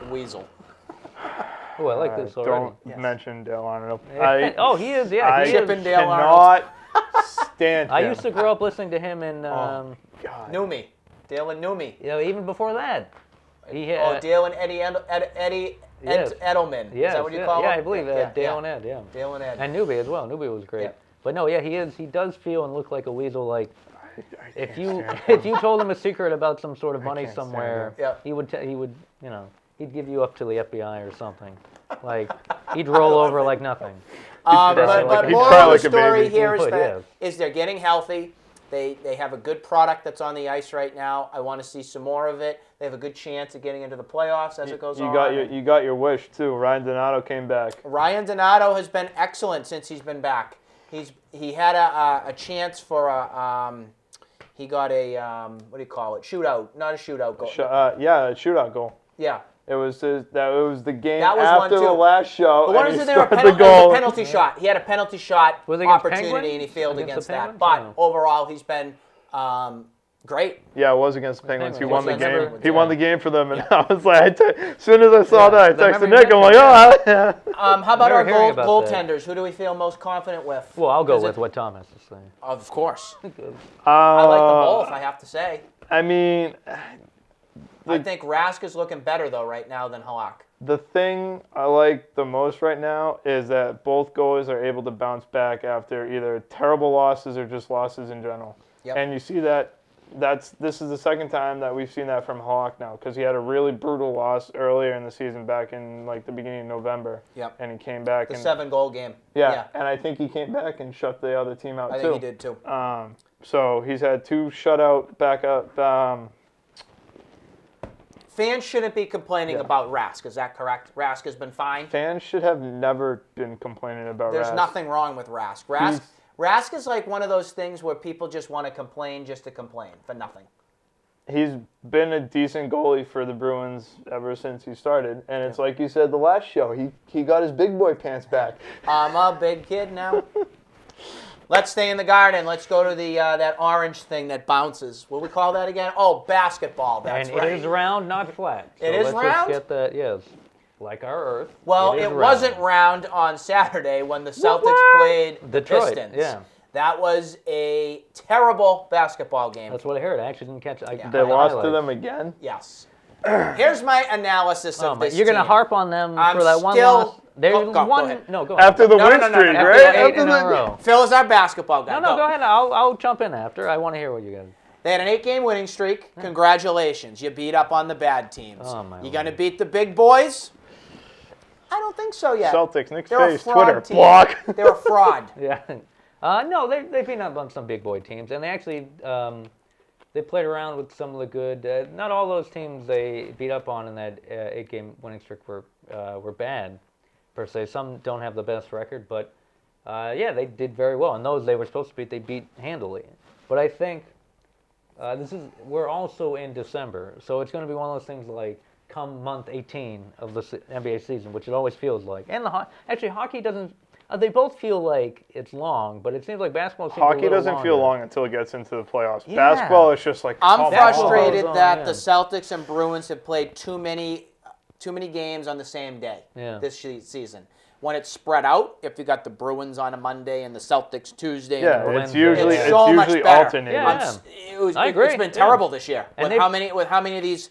weasel. Oh, I like this already. Don't yes. mention Dale Arnold. I, oh, he is, yeah. He I is. Dale Arnold. stand him. I used to grow up listening to him in um, oh, Numi. Dale and Numi. You know, even before that. He, uh, oh, Dale and Eddie, Ed, Ed, Eddie yes. Ed, Edelman. Yes, is that what you yes, call yeah, him? Yeah, I believe uh, yeah, Dale yeah. and Ed, yeah. Dale and Ed. And Newby as well. Newby was great. Yeah. But no, yeah, he is. He does feel and look like a weasel. Like, I, I if you if you told him a secret about some sort of money somewhere, yeah. he would t- he would, you know. He'd give you up to the F B I or something. Like, he'd roll over it. like nothing. Um, but but like more of the story here is, that, is they're getting healthy. They they have a good product that's on the ice right now. I want to see some more of it. They have a good chance of getting into the playoffs as you, it goes you on. Got your, you got your wish, too. Ryan Donato came back. Ryan Donato has been excellent since he's been back. He's He had a, a chance for a... Um, he got a, um, what do you call it? Shootout. Not a shootout goal. Sh- uh, yeah, a shootout goal. Yeah. It was his, that it was the game was after the last show. But what and was he there? A penalty, the goal. A penalty shot. He had a penalty shot opportunity, Penguin? and he failed against, against that. But no. overall, he's been um, great. Yeah, it was against the Penguins. He won the game. He won the game for them, and yeah. I was like, te- as soon as I saw yeah. that, I texted Nick. I'm like, oh. Yeah. Um, how about our goal, about goaltenders? That. Who do we feel most confident with? Well, I'll go with it, what Thomas is saying. Of course. uh, I like them both. I have to say. I mean. I think Rask is looking better, though, right now than Halak. The thing I like the most right now is that both goalies are able to bounce back after either terrible losses or just losses in general. Yep. And you see that that's this is the second time that we've seen that from Halak now because he had a really brutal loss earlier in the season back in, like, the beginning of November. Yep. And he came back. The and, seven-goal game. Yeah, yeah, and I think he came back and shut the other team out, I too. I think he did, too. Um, so he's had two shutout back-up um, – Fans shouldn't be complaining yeah. about Rask. Is that correct? Rask has been fine. Fans should have never been complaining about There's Rask. There's nothing wrong with Rask. Rask He's... Rask is like one of those things where people just want to complain just to complain for nothing. He's been a decent goalie for the Bruins ever since he started. And it's yeah. like you said the last show. He he got his big boy pants back. I'm a big kid now. Let's stay in the garden. Let's go to the uh, that orange thing that bounces. What do we call that again? Oh, basketball. That's and right. It is round, not flat. So it is let's round? Just get that, yes, like our Earth. Well, it, it wasn't round on Saturday when the Celtics what? played the Pistons. Yeah. That was a terrible basketball game. That's what I heard. I actually didn't catch it. Yeah. They lost highlights. to them again? Yes. Here's my analysis of oh, this You're going to harp on them I'm for that one loss? There's oh, go, one. Go no, go ahead. After the no, win no, no, streak, no, no. right? After, after the row. Phil is our basketball guy. No, no, go, go ahead. I'll I'll jump in after. I want to hear what you guys. They had an eight-game winning streak. Congratulations, you beat up on the bad teams. Oh, my you gonna beat the big boys? I don't think so yet. Celtics, Knicks, face, Twitter, team. block. They're a fraud. yeah. Uh, no, they they beat up on some big boy teams, and they actually um, they played around with some of the good. Uh, not all those teams they beat up on in that uh, eight-game winning streak were uh, were bad. Per se, some don't have the best record, but uh, yeah, they did very well. And those they were supposed to beat, they beat handily. But I think uh, this is we're also in December, so it's going to be one of those things like come month eighteen of the N B A season, which it always feels like. And the ho- actually hockey doesn't. Uh, they both feel like it's long, but it seems like basketball seems Hockey a doesn't longer. feel long until it gets into the playoffs. Yeah. Basketball is just like I'm oh, frustrated on, that yeah. the Celtics and Bruins have played too many. Too many games on the same day yeah. this season. When it's spread out, if you got the Bruins on a Monday and the Celtics Tuesday, yeah, and it's usually it's, so it's much usually better. alternating. Yeah. It was, I agree. It's been terrible yeah. this year. With how many? With how many of these?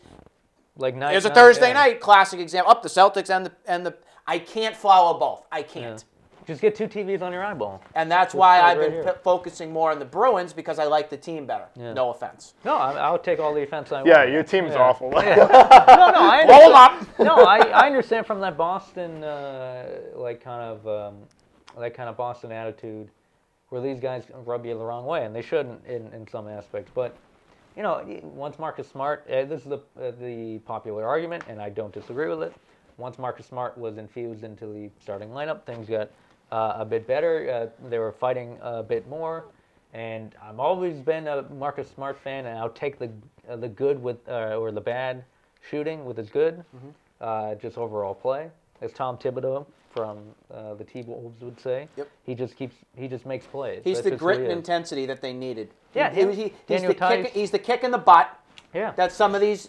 Like night, There's a night, Thursday yeah. night classic example. Up the Celtics and the and the. I can't flower both. I can't. Yeah. Just get two T Vs on your eyeball. And that's Just why I've right been p focusing more on the Bruins, because I like the team better. Yeah. No offense. No, I, I would take all the offense I yeah, want. Yeah, your team's yeah. awful. Yeah. No, no, I understand. Blow 'em up. No, I, I understand from that Boston, uh, like kind of, um, that kind of Boston attitude, where these guys rub you the wrong way, and they shouldn't in, in some aspects. But, you know, once Marcus Smart, uh, this is the, uh, the popular argument, and I don't disagree with it. Once Marcus Smart was infused into the starting lineup, things got uh, a bit better. Uh, they were fighting a bit more. And I've always been a Marcus Smart fan, and I'll take the, uh, the good with, uh, or the bad shooting with his good, mm-hmm. uh, just overall play. As Tom Thibodeau from uh, the T-Wolves would say, yep. he just keeps he just makes plays. He's That's the grit and intensity that they needed. Yeah, he, he, he, he's, the kick, he's the kick in the butt. Yeah, that some of these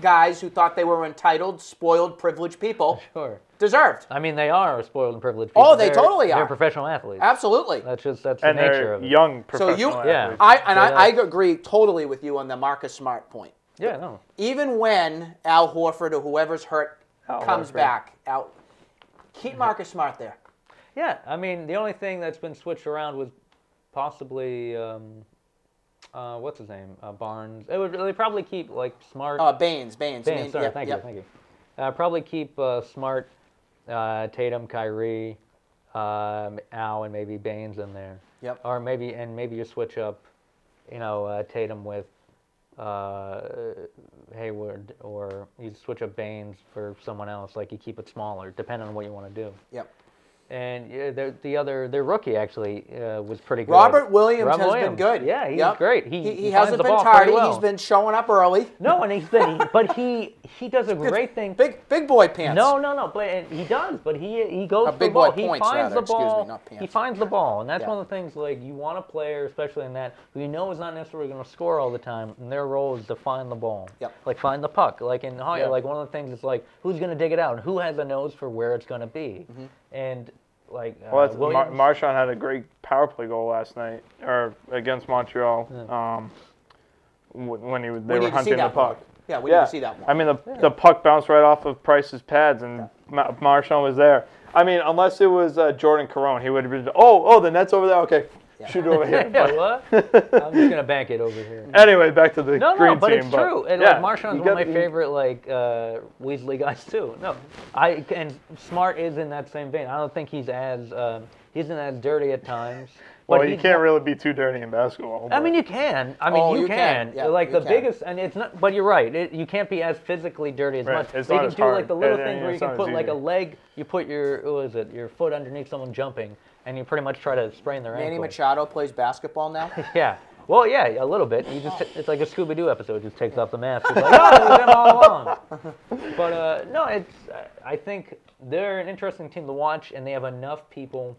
guys who thought they were entitled, spoiled, privileged people sure. deserved. I mean, they are spoiled and privileged people. Oh, they they're, totally are. They're professional athletes. Absolutely. That's just that's and the nature of it. Young professional so you, athletes. Yeah, I, and so I, I agree totally with you on the Marcus Smart point. Yeah, no. Even when Al Horford or whoever's hurt Al comes Horford. back out, keep Marcus Smart there. Yeah, I mean, the only thing that's been switched around was possibly um, uh, what's his name, uh, Barnes. It would they probably keep like Smart. Uh, Baines, Baines, Baines. Baines sorry, yep, thank yep. you, thank you. Uh, probably keep uh, Smart, uh, Tatum, Kyrie, um, Al, and maybe Baines in there. Yep. Or maybe and maybe you switch up, you know, uh, Tatum with uh, Hayward, or you switch up Baines for someone else. Like you keep it smaller, depending on what you want to do. Yep. And yeah, the, the other, their rookie actually uh, was pretty good. Robert Williams Rob has Williams. been good. Yeah, he's yep. great. He, he, he, he hasn't been tardy. Well. He's been showing up early. No, and he's been, but he he does a great it's thing. Big big boy pants. No, no, no. But and he does. But he he goes a for big the ball. Boy he points, finds rather. the ball. Excuse me, not pants. He finds the ball, and that's yeah. one of the things like you want a player, especially in that who you know is not necessarily going to score all the time, and their role is to find the ball. Yep. Like find the puck. Like in hockey, yep. like one of the things is like who's going to dig it out, and who has a nose for where it's going to be, mm-hmm. and Like, uh, well, Mar Marchand had a great power play goal last night, or against Montreal, yeah. um, when he was, they we were hunting the puck. One. Yeah, we yeah. didn't see that one. I mean, the, yeah. the puck bounced right off of Price's pads, and yeah. Ma Marchand was there. I mean, unless it was uh, Jordan Caron, he would have been, oh, oh, the net's over there, okay, yeah. shoot it over here. yeah, what? I'm just going to bank it over here. Anyway, back to the no, green no, but team. It's but true. And, yeah, like, Marchand's one of my the, favorite, like, uh, Weasley guys, too. No, I and Smart is in that same vein. I don't think he's as, uh, he's not as dirty at times. Well, you can't really be too dirty in basketball. But. I mean, you can. I mean, oh, you, you can. can. Yeah, like, you the can. biggest, and it's not, but you're right. It, you can't be as physically dirty as right. much. It's but not you can as do, hard. like, the little and, things and where you can put, easy. like, a leg, you put your, what is it, your foot underneath someone jumping, and you pretty much try to sprain their ankle. Manny Machado plays basketball now? yeah. Well, yeah, a little bit. You just it's like a Scooby Doo episode. Just takes off the mask. It's like, oh, we've been all along. But uh, no, it's. I think they're an interesting team to watch, and they have enough people,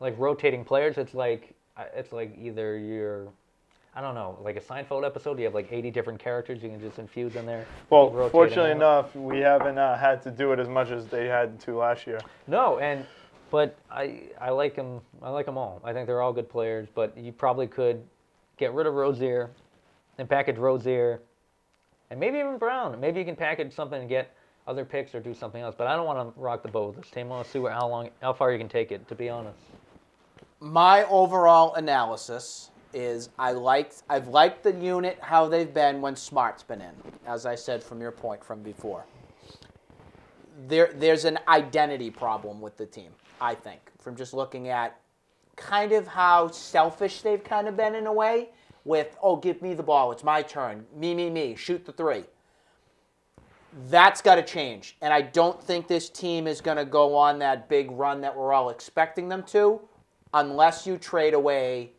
like rotating players. It's like it's like either you're, I don't know, like a Seinfeld episode. You have like eighty different characters you can just infuse in there. Well, fortunately enough, we haven't uh, had to do it as much as they had to last year. No, and. But I, I like them. I like them all. I think they're all good players. But you probably could get rid of Rozier and package Rozier, and maybe even Brown. Maybe you can package something and get other picks or do something else. But I don't want to rock the boat with this team. I want to see where, how long, how far you can take it. To be honest, my overall analysis is I liked. I've liked the unit how they've been when Smart's been in. As I said from your point from before, there there's an identity problem with the team. I think, from just looking at kind of how selfish they've kind of been in a way with, oh, give me the ball, it's my turn, me, me, me, shoot the three. That's got to change. And I don't think this team is going to go on that big run that we're all expecting them to unless you trade away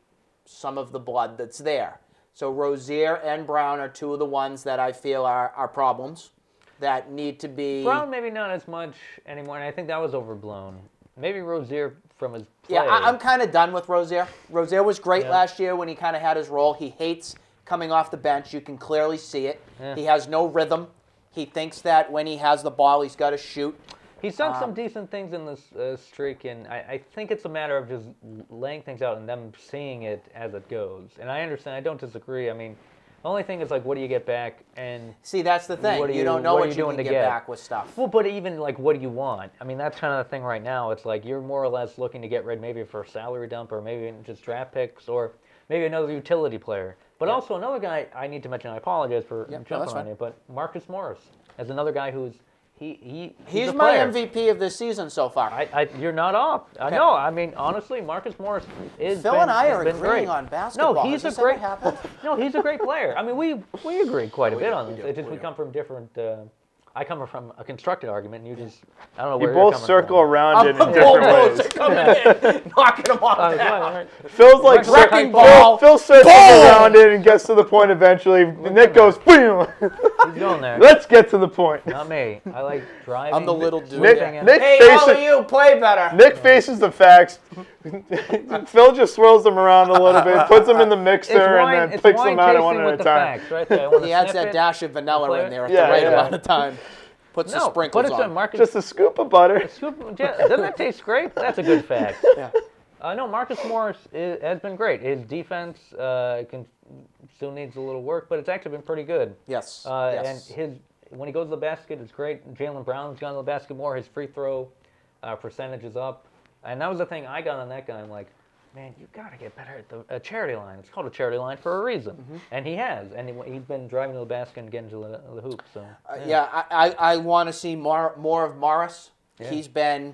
some of the blood that's there. So Rozier and Brown are two of the ones that I feel are, are problems that need to be... Brown maybe not as much anymore, and I think that was overblown. Maybe Rozier from his play. Yeah, I, I'm kind of done with Rozier. Rozier was great yeah. last year when he kind of had his role. He hates coming off the bench. You can clearly see it. Yeah. He has no rhythm. He thinks that when he has the ball, he's got to shoot. He's done um, some decent things in this uh, streak, and I, I think it's a matter of just laying things out and them seeing it as it goes. And I understand. I don't disagree. I mean, Only thing is, like, what do you get back? And see, that's the thing. What do you, you don't know what, what you, you doing can to get, get back with stuff. Well, but even, like, what do you want? I mean, that's kind of the thing right now. It's like you're more or less looking to get rid maybe for a salary dump or maybe just draft picks or maybe another utility player. But yeah. also another guy I need to mention, I apologize for yeah, jumping no, on you, but Marcus Morris is another guy who's he, he, he's, he's my M V P of this season so far. I, I, you're not off. Okay. I know. I mean, honestly, Marcus Morris is Phil been, and I are agreeing great. on basketball. No, he's Has a great. No, he's a great player. I mean, we we agree quite oh, a bit yeah, on this. It's just we, we come from different. Uh, I come from a constructed argument, and you just I don't know where you both you're circle from. around it in different ways. Are coming in, knocking them off. Uh, down. Right. Phil's like wrecking ball. Phil, Phil circles around it and gets to the point eventually. Look Nick goes boom. He's going there. Let's get to the point. Not me. I like driving. I'm the little dude. Nick, yeah. Nick hey, faces, all of you play better. Nick faces the facts. Phil just swirls them around a little bit, puts them in the mixer, wine, and then picks them out one at a time. Right there. He adds that it, dash of vanilla in there at yeah, the right yeah. amount of time. Puts no, the sprinkles but it's on. Marcus, just a scoop of butter. A scoop, doesn't that taste great? That's a good fact. Yeah. Uh, no, Marcus Morris is, has been great. His defense uh, can, still needs a little work, but it's actually been pretty good. Yes. Uh, yes. And his when he goes to the basket, it's great. Jaylen Brown's gone to the basket more. His free throw uh, percentage is up. And that was the thing I got on that guy. I'm like, man, you got to get better at the at charity line. It's called a charity line for a reason. Mm-hmm. And he has. And he, he's been driving to the basket and getting to the, the hoop. So, yeah, uh, yeah I, I, I want to see more, more of Morris. Yeah. He's been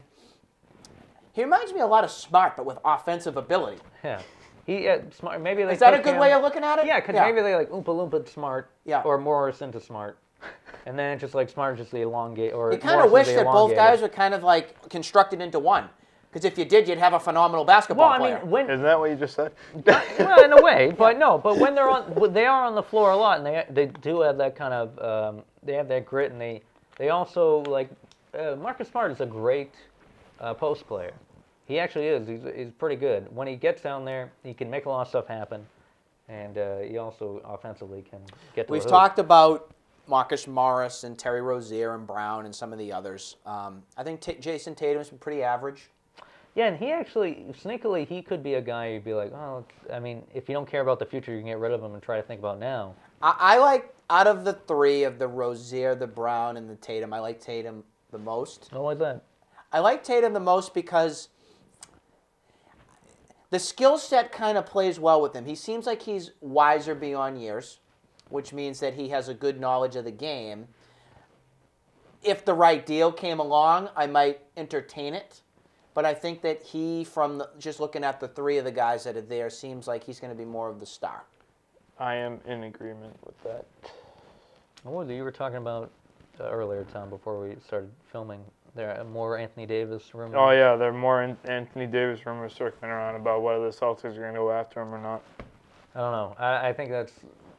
– he reminds me a lot of Smart, but with offensive ability. Yeah. He uh, Smart. Maybe they Is that a good him, way of looking at it? Yeah, because yeah. maybe they like Oompa Loompa Smart yeah. or Morris into Smart. And then it's just like Smart just the elongate or – You kind of wish that both guys were kind of like constructed into one. Because if you did, you'd have a phenomenal basketball well, I mean, player. When, Isn't that what you just said? Well, in a way, but no. But when they're on, they are on the floor a lot, and they they do have that kind of um, they have that grit, and they they also like uh, Marcus Smart is a great uh, post player. He actually is. He's, he's pretty good. When he gets down there, he can make a lot of stuff happen, and uh, he also offensively can get. To We've the talked about Marcus Morris and Terry Rozier and Brown and some of the others. Um, I think t Jason Tatum's been pretty average. Yeah, and he actually, sneakily, he could be a guy you'd be like, oh, I mean, if you don't care about the future, you can get rid of him and try to think about now. I, I like, out of the three of the Rozier, the Brown, and the Tatum, I like Tatum the most. Oh, why's that? I like Tatum the most because the skill set kind of plays well with him. He seems like he's wiser beyond years, which means that he has a good knowledge of the game. If the right deal came along, I might entertain it. But I think that he, from the, just looking at the three of the guys that are there, seems like he's going to be more of the star. I am in agreement with that. What was it you were talking about uh, earlier, Tom, before we started filming? There are more Anthony Davis rumors. Oh, yeah, there are more in Anthony Davis rumors circling around about whether the Celtics are going to go after him or not. I don't know. I, I think that's,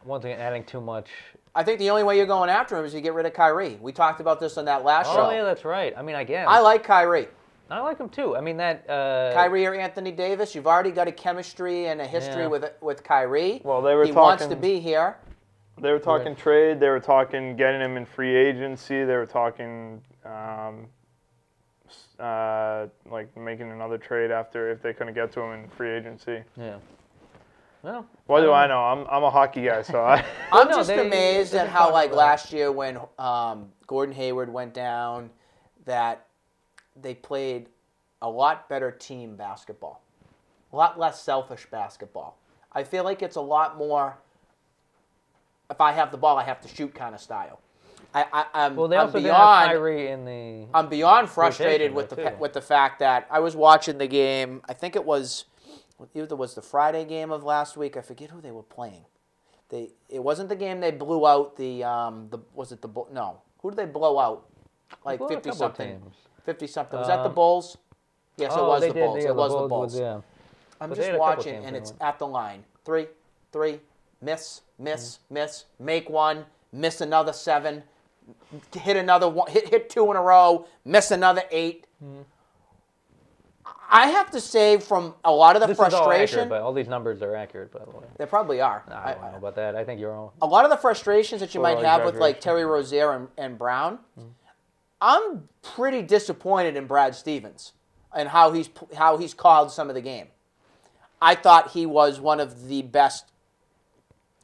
once again, adding too much. I think the only way you're going after him is you get rid of Kyrie. We talked about this on that last oh, show. Oh, yeah, that's right. I mean, I guess. I like Kyrie. I like him too. I mean that uh, Kyrie or Anthony Davis. You've already got a chemistry and a history yeah. with with Kyrie. Well, they were he talking, wants to be here. They were talking right. trade. They were talking getting him in free agency. They were talking um, uh, like making another trade after if they couldn't get to him in free agency. Yeah. Well, what do I know? I'm I'm a hockey guy, so I. I'm just no, they, amazed they, they at how like last year when um, Gordon Hayward went down, that. They played a lot better team basketball, a lot less selfish basketball. I feel like it's a lot more, if I have the ball, I have to shoot kind of style. I, I, I'm, well, they I'm also beyond, have Kyrie in the I'm beyond frustrated with the, with the fact that I was watching the game, I think it was, it was the Friday game of last week. I forget who they were playing. They, it wasn't the game they blew out the, um, the was it the, no. Who did they blow out? Like fifty-something. fifty-something. Was um, that the Bulls? Yes, oh, it was the did, Bulls. Yeah, it was the Bulls. Was, yeah. I'm but just watching, and it's at the line. Three, three, miss, miss, mm-hmm. miss, make one, miss another seven, hit another one, hit, hit two in a row, miss another eight. Mm-hmm. I have to say from a lot of the this frustration. Is all, accurate, but all these numbers are accurate, by the way. They probably are. No, I don't I, know about that. I think you're wrong. A lot of the frustrations that you might have with like Terry Rozier and, and Brown, mm-hmm. I'm pretty disappointed in Brad Stevens and how he's how he's called some of the game. I thought he was one of the best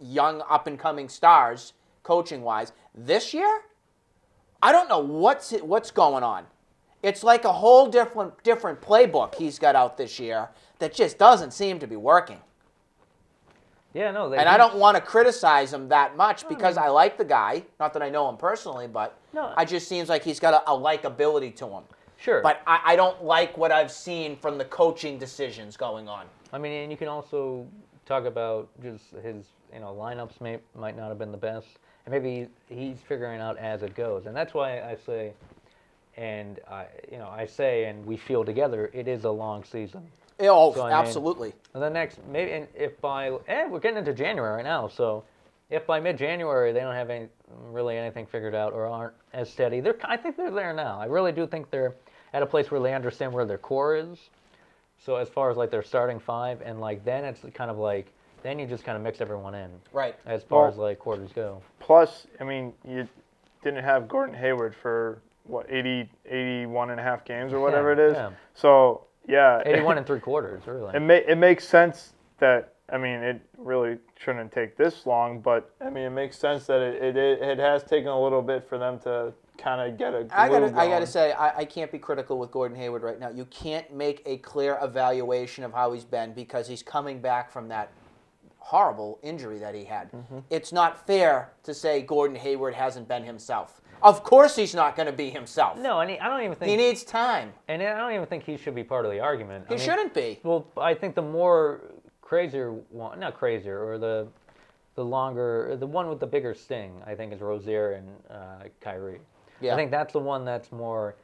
young up-and-coming stars coaching-wise. This year, I don't know what's what's going on. It's like a whole different different playbook he's got out this year that just doesn't seem to be working. Yeah, no. They and didn't. I don't want to criticize him that much no, because I, mean, I like the guy. Not that I know him personally, but no. I just seems like he's got a, a likability to him. Sure. But I, I don't like what I've seen from the coaching decisions going on. I mean, and you can also talk about just his, you know, lineups may, might not have been the best. And maybe he's figuring out as it goes. And that's why I say, and I, you know, I say, and we feel together, it is a long season. Oh, so, absolutely. Mean, the next, maybe, and if by, and we're getting into January right now, so if by mid-January they don't have any, really anything figured out or aren't as steady, they're, I think they're there now. I really do think they're at a place where they understand where their core is. So as far as like their starting five, and like then it's kind of like, then you just kind of mix everyone in. Right. As far well, as like quarters go. Plus, I mean, you didn't have Gordon Hayward for, what, eighty, eighty-one and a half games or whatever yeah, it is. Yeah. So... Yeah, eighty-one and three quarters. Really, it ma- it makes sense that I mean it really shouldn't take this long, but I mean it makes sense that it it, it has taken a little bit for them to kind of get a. I gotta going. I gotta say I, I can't be critical with Gordon Hayward right now. You can't make a clear evaluation of how he's been because he's coming back from that horrible injury that he had. Mm-hmm. It's not fair to say Gordon Hayward hasn't been himself. Of course he's not going to be himself. No, and he, I don't even think... He needs time. And I don't even think he should be part of the argument. He I mean, shouldn't be. Well, I think the more crazier one... Not crazier, or the the longer... The one with the bigger sting, I think, is Rozier and uh, Kyrie. Yeah. I think that's the one that's more...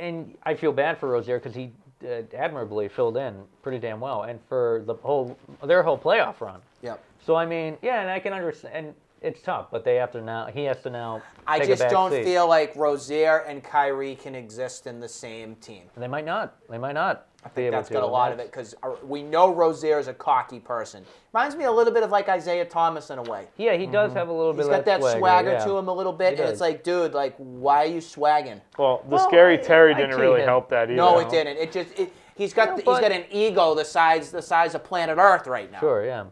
And I feel bad for Rozier because he uh, admirably filled in pretty damn well. And for the whole their whole playoff run. Yep. So, I mean, yeah, and I can understand... And, it's tough, but they have to now. He has to now. I take just a back don't seat. Feel like Rozier and Kyrie can exist in the same team. They might not. They might not. I think that's got a lot of it because we know Rozier is a cocky person. Reminds me a little bit of like Isaiah Thomas in a way. Yeah, he does mm-hmm. have a little He's bit. He's got that swagger, swagger yeah. to him a little bit, and it's like, dude, like, why are you swagging? Well, the well, scary Terry I, didn't I really him. help that either. No, it didn't. It just it, he's got yeah, the, but, he's got an ego the size the size of planet Earth right now. Sure, yeah.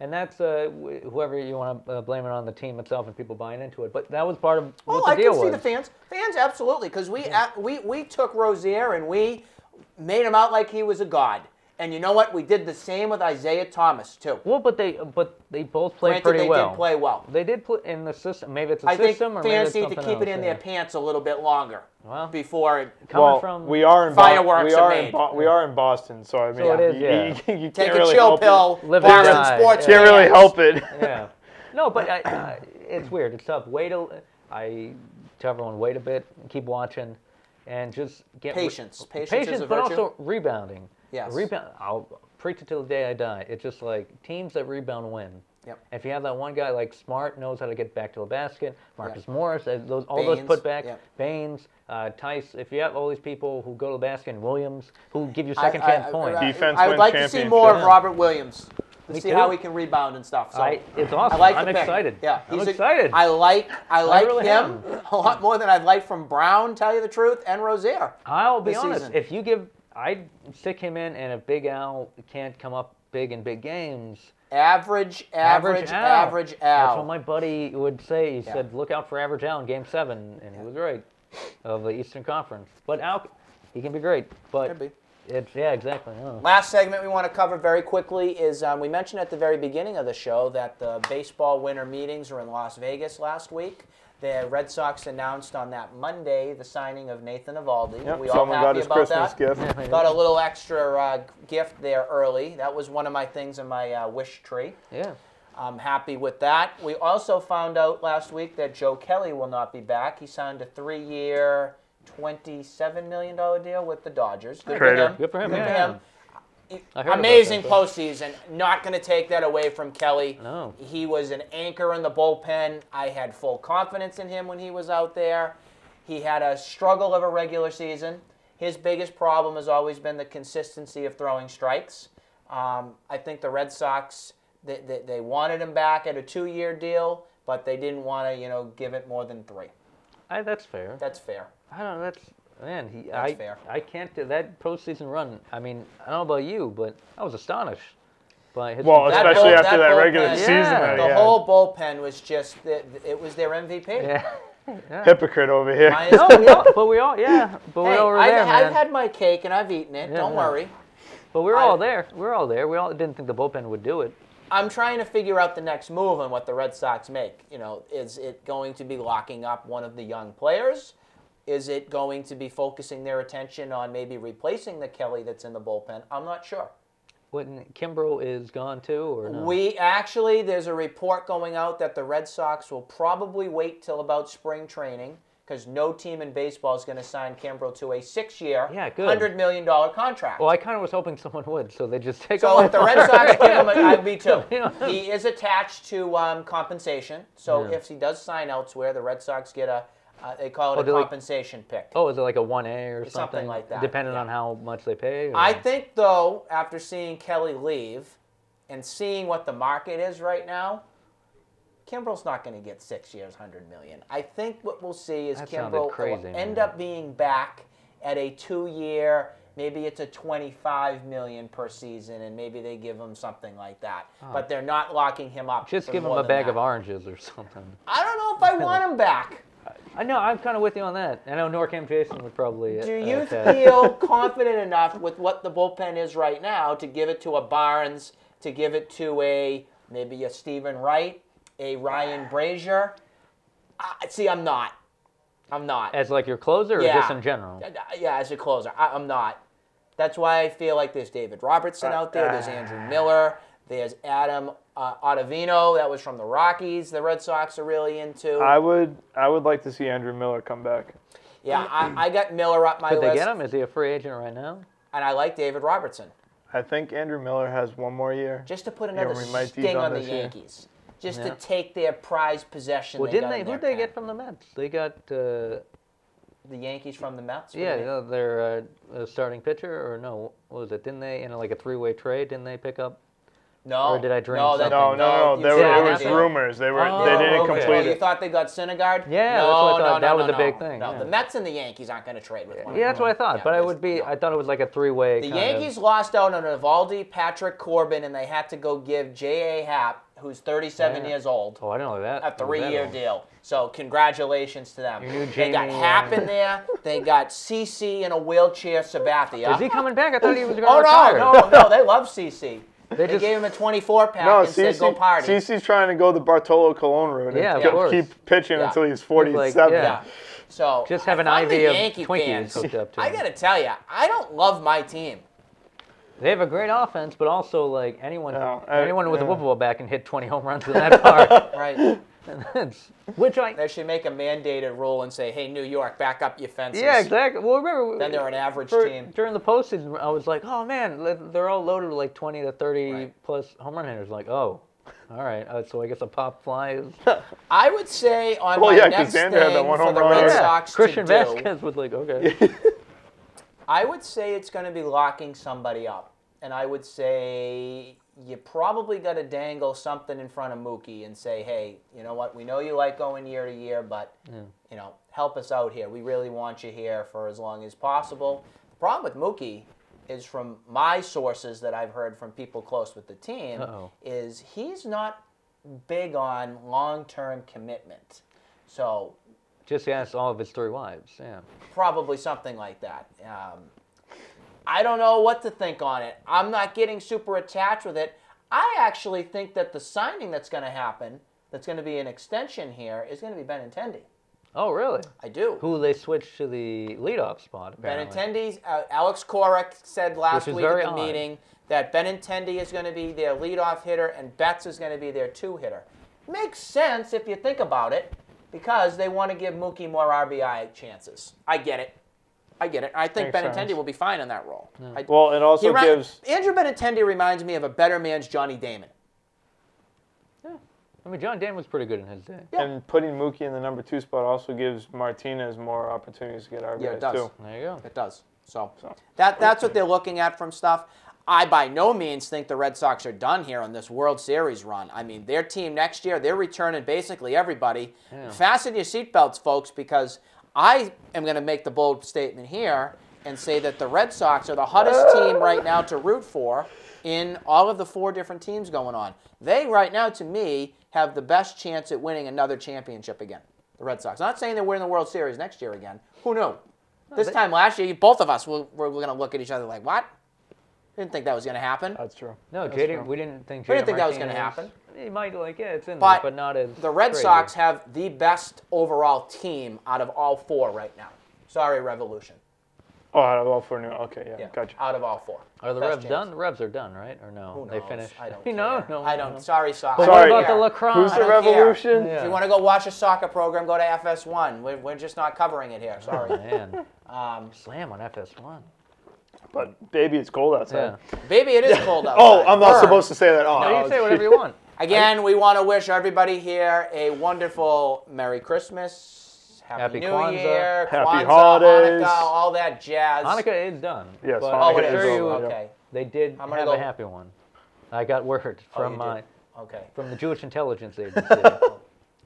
And that's uh, whoever you want to uh, blame it on, the team itself and people buying into it. But that was part of what oh, the deal was. Oh, I can see the fans. Fans, absolutely, because we, yeah. uh, we, we took Rozier and we made him out like he was a god. And you know what? We did the same with Isaiah Thomas, too. Well, but they but they both played Granted, pretty they well. they did play well. They did play in the system. Maybe it's a I system or maybe it's something I think fans need to keep else, it in yeah. their pants a little bit longer well, before it, well, from we are in fireworks we are, are in Bo- we are in Boston, so I mean, so it is, you, yeah. you, you Take can't a really chill help pill, it. Live Boston die. sports yeah. can't really help it. yeah. No, but I, uh, it's weird. It's tough. Wait a, I tell everyone, wait a bit, keep watching, and just get... Patience. Re- Patience, Patience is a virtue. But also rebounding. Yes. Rebound, I'll preach it till the day I die. It's just like teams that rebound win. Yep. If you have that one guy like Smart knows how to get back to the basket, Marcus yep. Morris, those, all Baines, those putbacks, yep. Baines, uh, Tice, if you have all these people who go to the basket, and Williams, who give you second I, chance I, I, points. Defense I would wins like to see more of Robert Williams. Let's see too. how he can rebound and stuff. So I, it's awesome. I like I'm excited. Yeah, he's I'm excited. A, I like I like I really him am. a lot more than I've liked from Brown, tell you the truth, and Rozier. I'll be honest. Season. If you give... I'd stick him in, and if Big Al can't come up big in big games... Average, average, average Al. Average Al. That's what my buddy would say. He yeah. said, look out for average Al in Game seven, and yeah. he was right, of the Eastern Conference. But Al, he can be great. But Could be. It's, yeah, exactly. Yeah. Last segment we want to cover very quickly is um, we mentioned at the very beginning of the show that the baseball winter meetings were in Las Vegas last week. The Red Sox announced on that Monday the signing of Nathan Eovaldi. Yep, we all happy about Christmas that. Gift. Got a little extra uh, gift there early. That was one of my things in my uh, wish tree. Yeah, I'm happy with that. We also found out last week that Joe Kelly will not be back. He signed a three-year, twenty-seven million dollars deal with the Dodgers. Good for him. Good for him. Good yeah. for him. Amazing postseason. Not going to take that away from Kelly. No. He was an anchor in the bullpen. I had full confidence in him when he was out there. He had a struggle of a regular season. His biggest problem has always been the consistency of throwing strikes. Um, I think the Red Sox, they, they, they wanted him back at a two-year deal, but they didn't want to, you know, give it more than three. I, that's fair. That's fair. I don't know. That's... Man, he, I, fair. I can't do that postseason run. I mean, I don't know about you, but I was astonished. Like, well, especially that bull, after that, that bullpen, regular season. Yeah. The yeah. whole bullpen was just, it, it was their M V P. Yeah. Yeah. Hypocrite over here. No, we all, but we all, yeah, but hey, we all were I've, there, man. I've had my cake and I've eaten it. Yeah, Don't yeah. worry. But we're I, all there. We're all there. We all didn't think the bullpen would do it. I'm trying to figure out the next move and what the Red Sox make. You know, is it going to be locking up one of the young players? Is it going to be focusing their attention on maybe replacing the Kelly that's in the bullpen? I'm not sure. Wouldn't Kimbrel is gone too, or no? We actually, there's a report going out that the Red Sox will probably wait till about spring training because no team in baseball is going to sign Kimbrel to a six-year, yeah, one hundred million dollars contract. Well, I kind of was hoping someone would, so they just take. So if the Red Sox give him, I'd be too. He is attached to um, compensation, so yeah. if he does sign elsewhere, the Red Sox get a. Uh, they call it oh, a compensation like, pick. Oh, is it like a one A or something? Something like that. Depending yeah. on how much they pay? Or? I think, though, after seeing Kelly leave and seeing what the market is right now, Kimbrel's not going to get six years, one hundred million dollars. I think what we'll see is that Kimbrel crazy, will end man. up being back at a two-year, maybe it's a twenty-five million dollars per season, and maybe they give him something like that. Oh. But they're not locking him up. Just give him a bag that. of oranges or something. I don't know if I want him back. I know, I'm kind of with you on that. I know NorCam Jason would probably... Do you uh, feel confident enough with what the bullpen is right now to give it to a Barnes, to give it to a, maybe a Stephen Wright, a Ryan Brazier? Uh, see, I'm not. I'm not. As like your closer or yeah. just in general? Yeah, as a closer. I, I'm not. That's why I feel like there's David Robertson uh, out there, there's Andrew Miller, there's Adam uh, Ottavino, that was from the Rockies. The Red Sox are really into. I would, I would like to see Andrew Miller come back. Yeah, I, I got Miller up my Could list. Could they get him? Is he a free agent right now? And I like David Robertson. I think Andrew Miller has one more year. Just to put another yeah, sting on the Yankees. Year. Just yeah. to take their prized possession. Well, they didn't they? Who did they get from the Mets? They got. Uh, The Yankees from the Mets? Yeah, you know, their uh, starting pitcher, or no, what was it? Didn't they, in like a three-way trade, didn't they pick up? No. Or did I dream? No, that, no, no, no. There were, it was rumors. They were. Oh, they didn't okay. complete it. Oh, you thought they got Syndergaard? Yeah, no, that's what I thought. No, that no, was no, a big no. thing. No, yeah. the Mets and the Yankees aren't going to trade with one. Yeah, that's what I thought. Yeah, but I would be. No. I thought it was like a three-way. The Yankees of... lost out on Eovaldi, Patrick Corbin, and they had to go give J A. Happ, who's thirty-seven yeah. years old, oh, I didn't know that. a three-year deal. So congratulations to them. They Jamie got Happ in there. They got C C in a wheelchair, Sabathia. Is he coming back? I thought he was going to retire. Oh no, no, no. They love C C. They, they just gave him a twenty-four pack no, and C C, said, go party. C C's trying to go the Bartolo Colon route and yeah, go, keep pitching yeah. until he's forty-seven. He's like, yeah. Yeah. So just have an I V of Yankee Twinkies fans, hooked up to him. I got to tell you, I don't love my team. They have a great offense, but also like anyone no, I, anyone with yeah. a whoop-a-ball back can hit twenty home runs in that park. Right. Which I, they should make a mandated rule and say, hey, New York, back up your fences. Yeah, exactly. Well, remember, then they're an average for, team. During the postseason, I was like, oh, man, they're all loaded with like twenty to thirty right. plus home run hitters. Like, oh, all right. Uh, so I guess a pop fly is. I would say on well, my yeah, next thing had that one home for run the Red Sox yeah. Christian to Vasquez do, was like, okay. I would say it's going to be locking somebody up. And I would say you probably got to dangle something in front of Mookie and say, hey, you know what? We know you like going year to year, but, yeah. you know, help us out here. We really want you here for as long as possible. The problem with Mookie is from my sources that I've heard from people close with the team Uh-oh. is he's not big on long-term commitment. So just ask all of his three wives, yeah. Probably something like that. Um, I don't know what to think on it. I'm not getting super attached with it. I actually think that the signing that's going to happen, that's going to be an extension here, is going to be Benintendi. Oh, really? I do. Who they switched to the leadoff spot, apparently. Benintendi's, uh, Alex Korek said last week at the odd. meeting that Benintendi is going to be their leadoff hitter and Betts is going to be their two-hitter. Makes sense if you think about it, because they want to give Mookie more R B I chances. I get it. I get it. I think Makes Benintendi sense. will be fine in that role. Yeah. I, well, it also he, gives... Andrew Benintendi reminds me of a better man's Johnny Damon. Yeah. I mean, John Damon was pretty good in his day. Yeah. And putting Mookie in the number two spot also gives Martinez more opportunities to get R B Is, yeah, it does. too. There you go. It does. So, so that that's what they're looking at from stuff. I by no means think the Red Sox are done here on this World Series run. I mean, their team next year, they're returning basically everybody. Yeah. Fasten your seatbelts, folks, because I am going to make the bold statement here and say that the Red Sox are the hottest team right now to root for in all of the four different teams going on. They right now, to me, have the best chance at winning another championship again, the Red Sox. I'm not saying they're winning the World Series next year again. Who knew? No, this they, time last year, both of us were, were going to look at each other like, what? Didn't think that was going to happen. That's true. No, Jaden, we didn't think Jaden we didn't think Martinez, that was going to happen. He might like, yeah, it's in but there, but not as the Red crazy. Sox have the best overall team out of all four right now. Sorry, Revolution. Oh, out of all four new. Okay, yeah, yeah. Gotcha. Out of all four. Are the Revs done? The Revs are done, right? Or no? Who knows? They finished. I don't care. No, no, I don't. No. Sorry, soccer. But sorry. What about the lacrosse? Who's the Revolution? Yeah. If you want to go watch a soccer program, go to F S one. We're, we're just not covering it here. Sorry. Oh, man. Um, Slam on F S one. But baby, it's cold outside. Yeah. Baby, it is cold outside. Oh, I'm not Burn. supposed to say that. Oh, no, you can say whatever you want. Again, we want to wish everybody here a wonderful Merry Christmas. Happy, Happy New Kwanzaa. Year, Happy Kwanzaa, holidays, Hanukkah, all that jazz. Hanukkah is done. Yes, but Hanukkah I'm sure is you, done. Okay. They did I'm have go. a happy one. I got word from oh, my, okay. from the Jewish Intelligence Agency.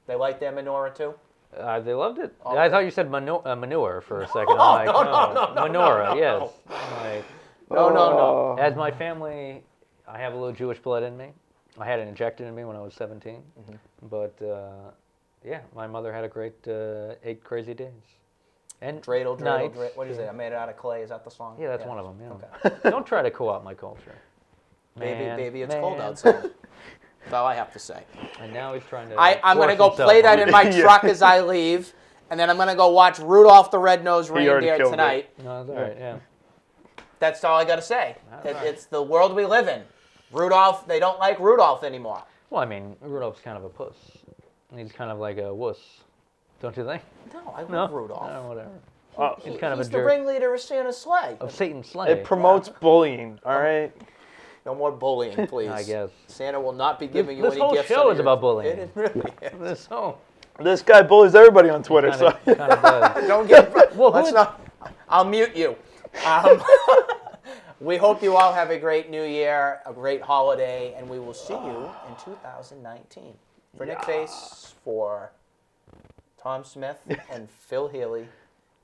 They liked their menorah too? Uh, they loved it. Okay. I thought you said manu uh, manure for a second. No, I'm like, no, no, no, no, no, menorah, no, no, yes. No. Like, no, no, no. As my family, I have a little Jewish blood in me. I had it injected in me when I was seventeen, mm-hmm. but. Uh, Yeah, my mother had a great uh, eight crazy days. And dreidel, dreidel, dreidel. What is it? I made it out of clay. Is that the song? Yeah, that's yeah. one of them. Yeah. Okay. Don't try to co-opt my culture. Man, baby, baby, it's man. cold outside. That's all I have to say. And now he's trying to. I, I'm going to go play that in my truck as I leave, and then I'm going to go watch Rudolph the Red-Nosed Reindeer tonight. No, that's all right. Yeah. That's all I got to say. It, right. It's the world we live in. Rudolph, they don't like Rudolph anymore. Well, I mean, Rudolph's kind of a puss. He's kind of like a wuss, don't you think? No, I love no? Rudolph. No, whatever. Uh, he, he's kind he's of a the jerk. ringleader of Santa's sleigh. Of Satan's sleigh. It promotes yeah. bullying, all right? No more bullying, please. I guess. Santa will not be giving this, you this any gifts. This whole show is about bullying. It really is. This whole. This guy bullies everybody on Twitter. Kind of, so. Kind of does. Don't get well, let's not. I'll mute you. Um, we hope you all have a great New Year, a great holiday, and we will see you in two thousand nineteen. For Nick yeah. Face, for Tom Smith, and Phil Healy,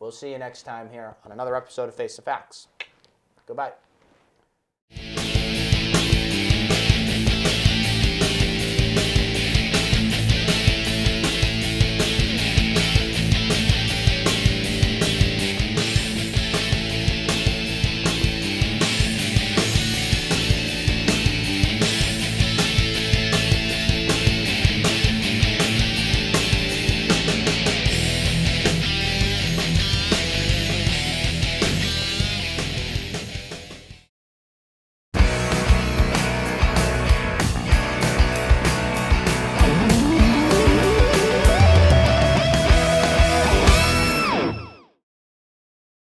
we'll see you next time here on another episode of Face the Facts. Goodbye.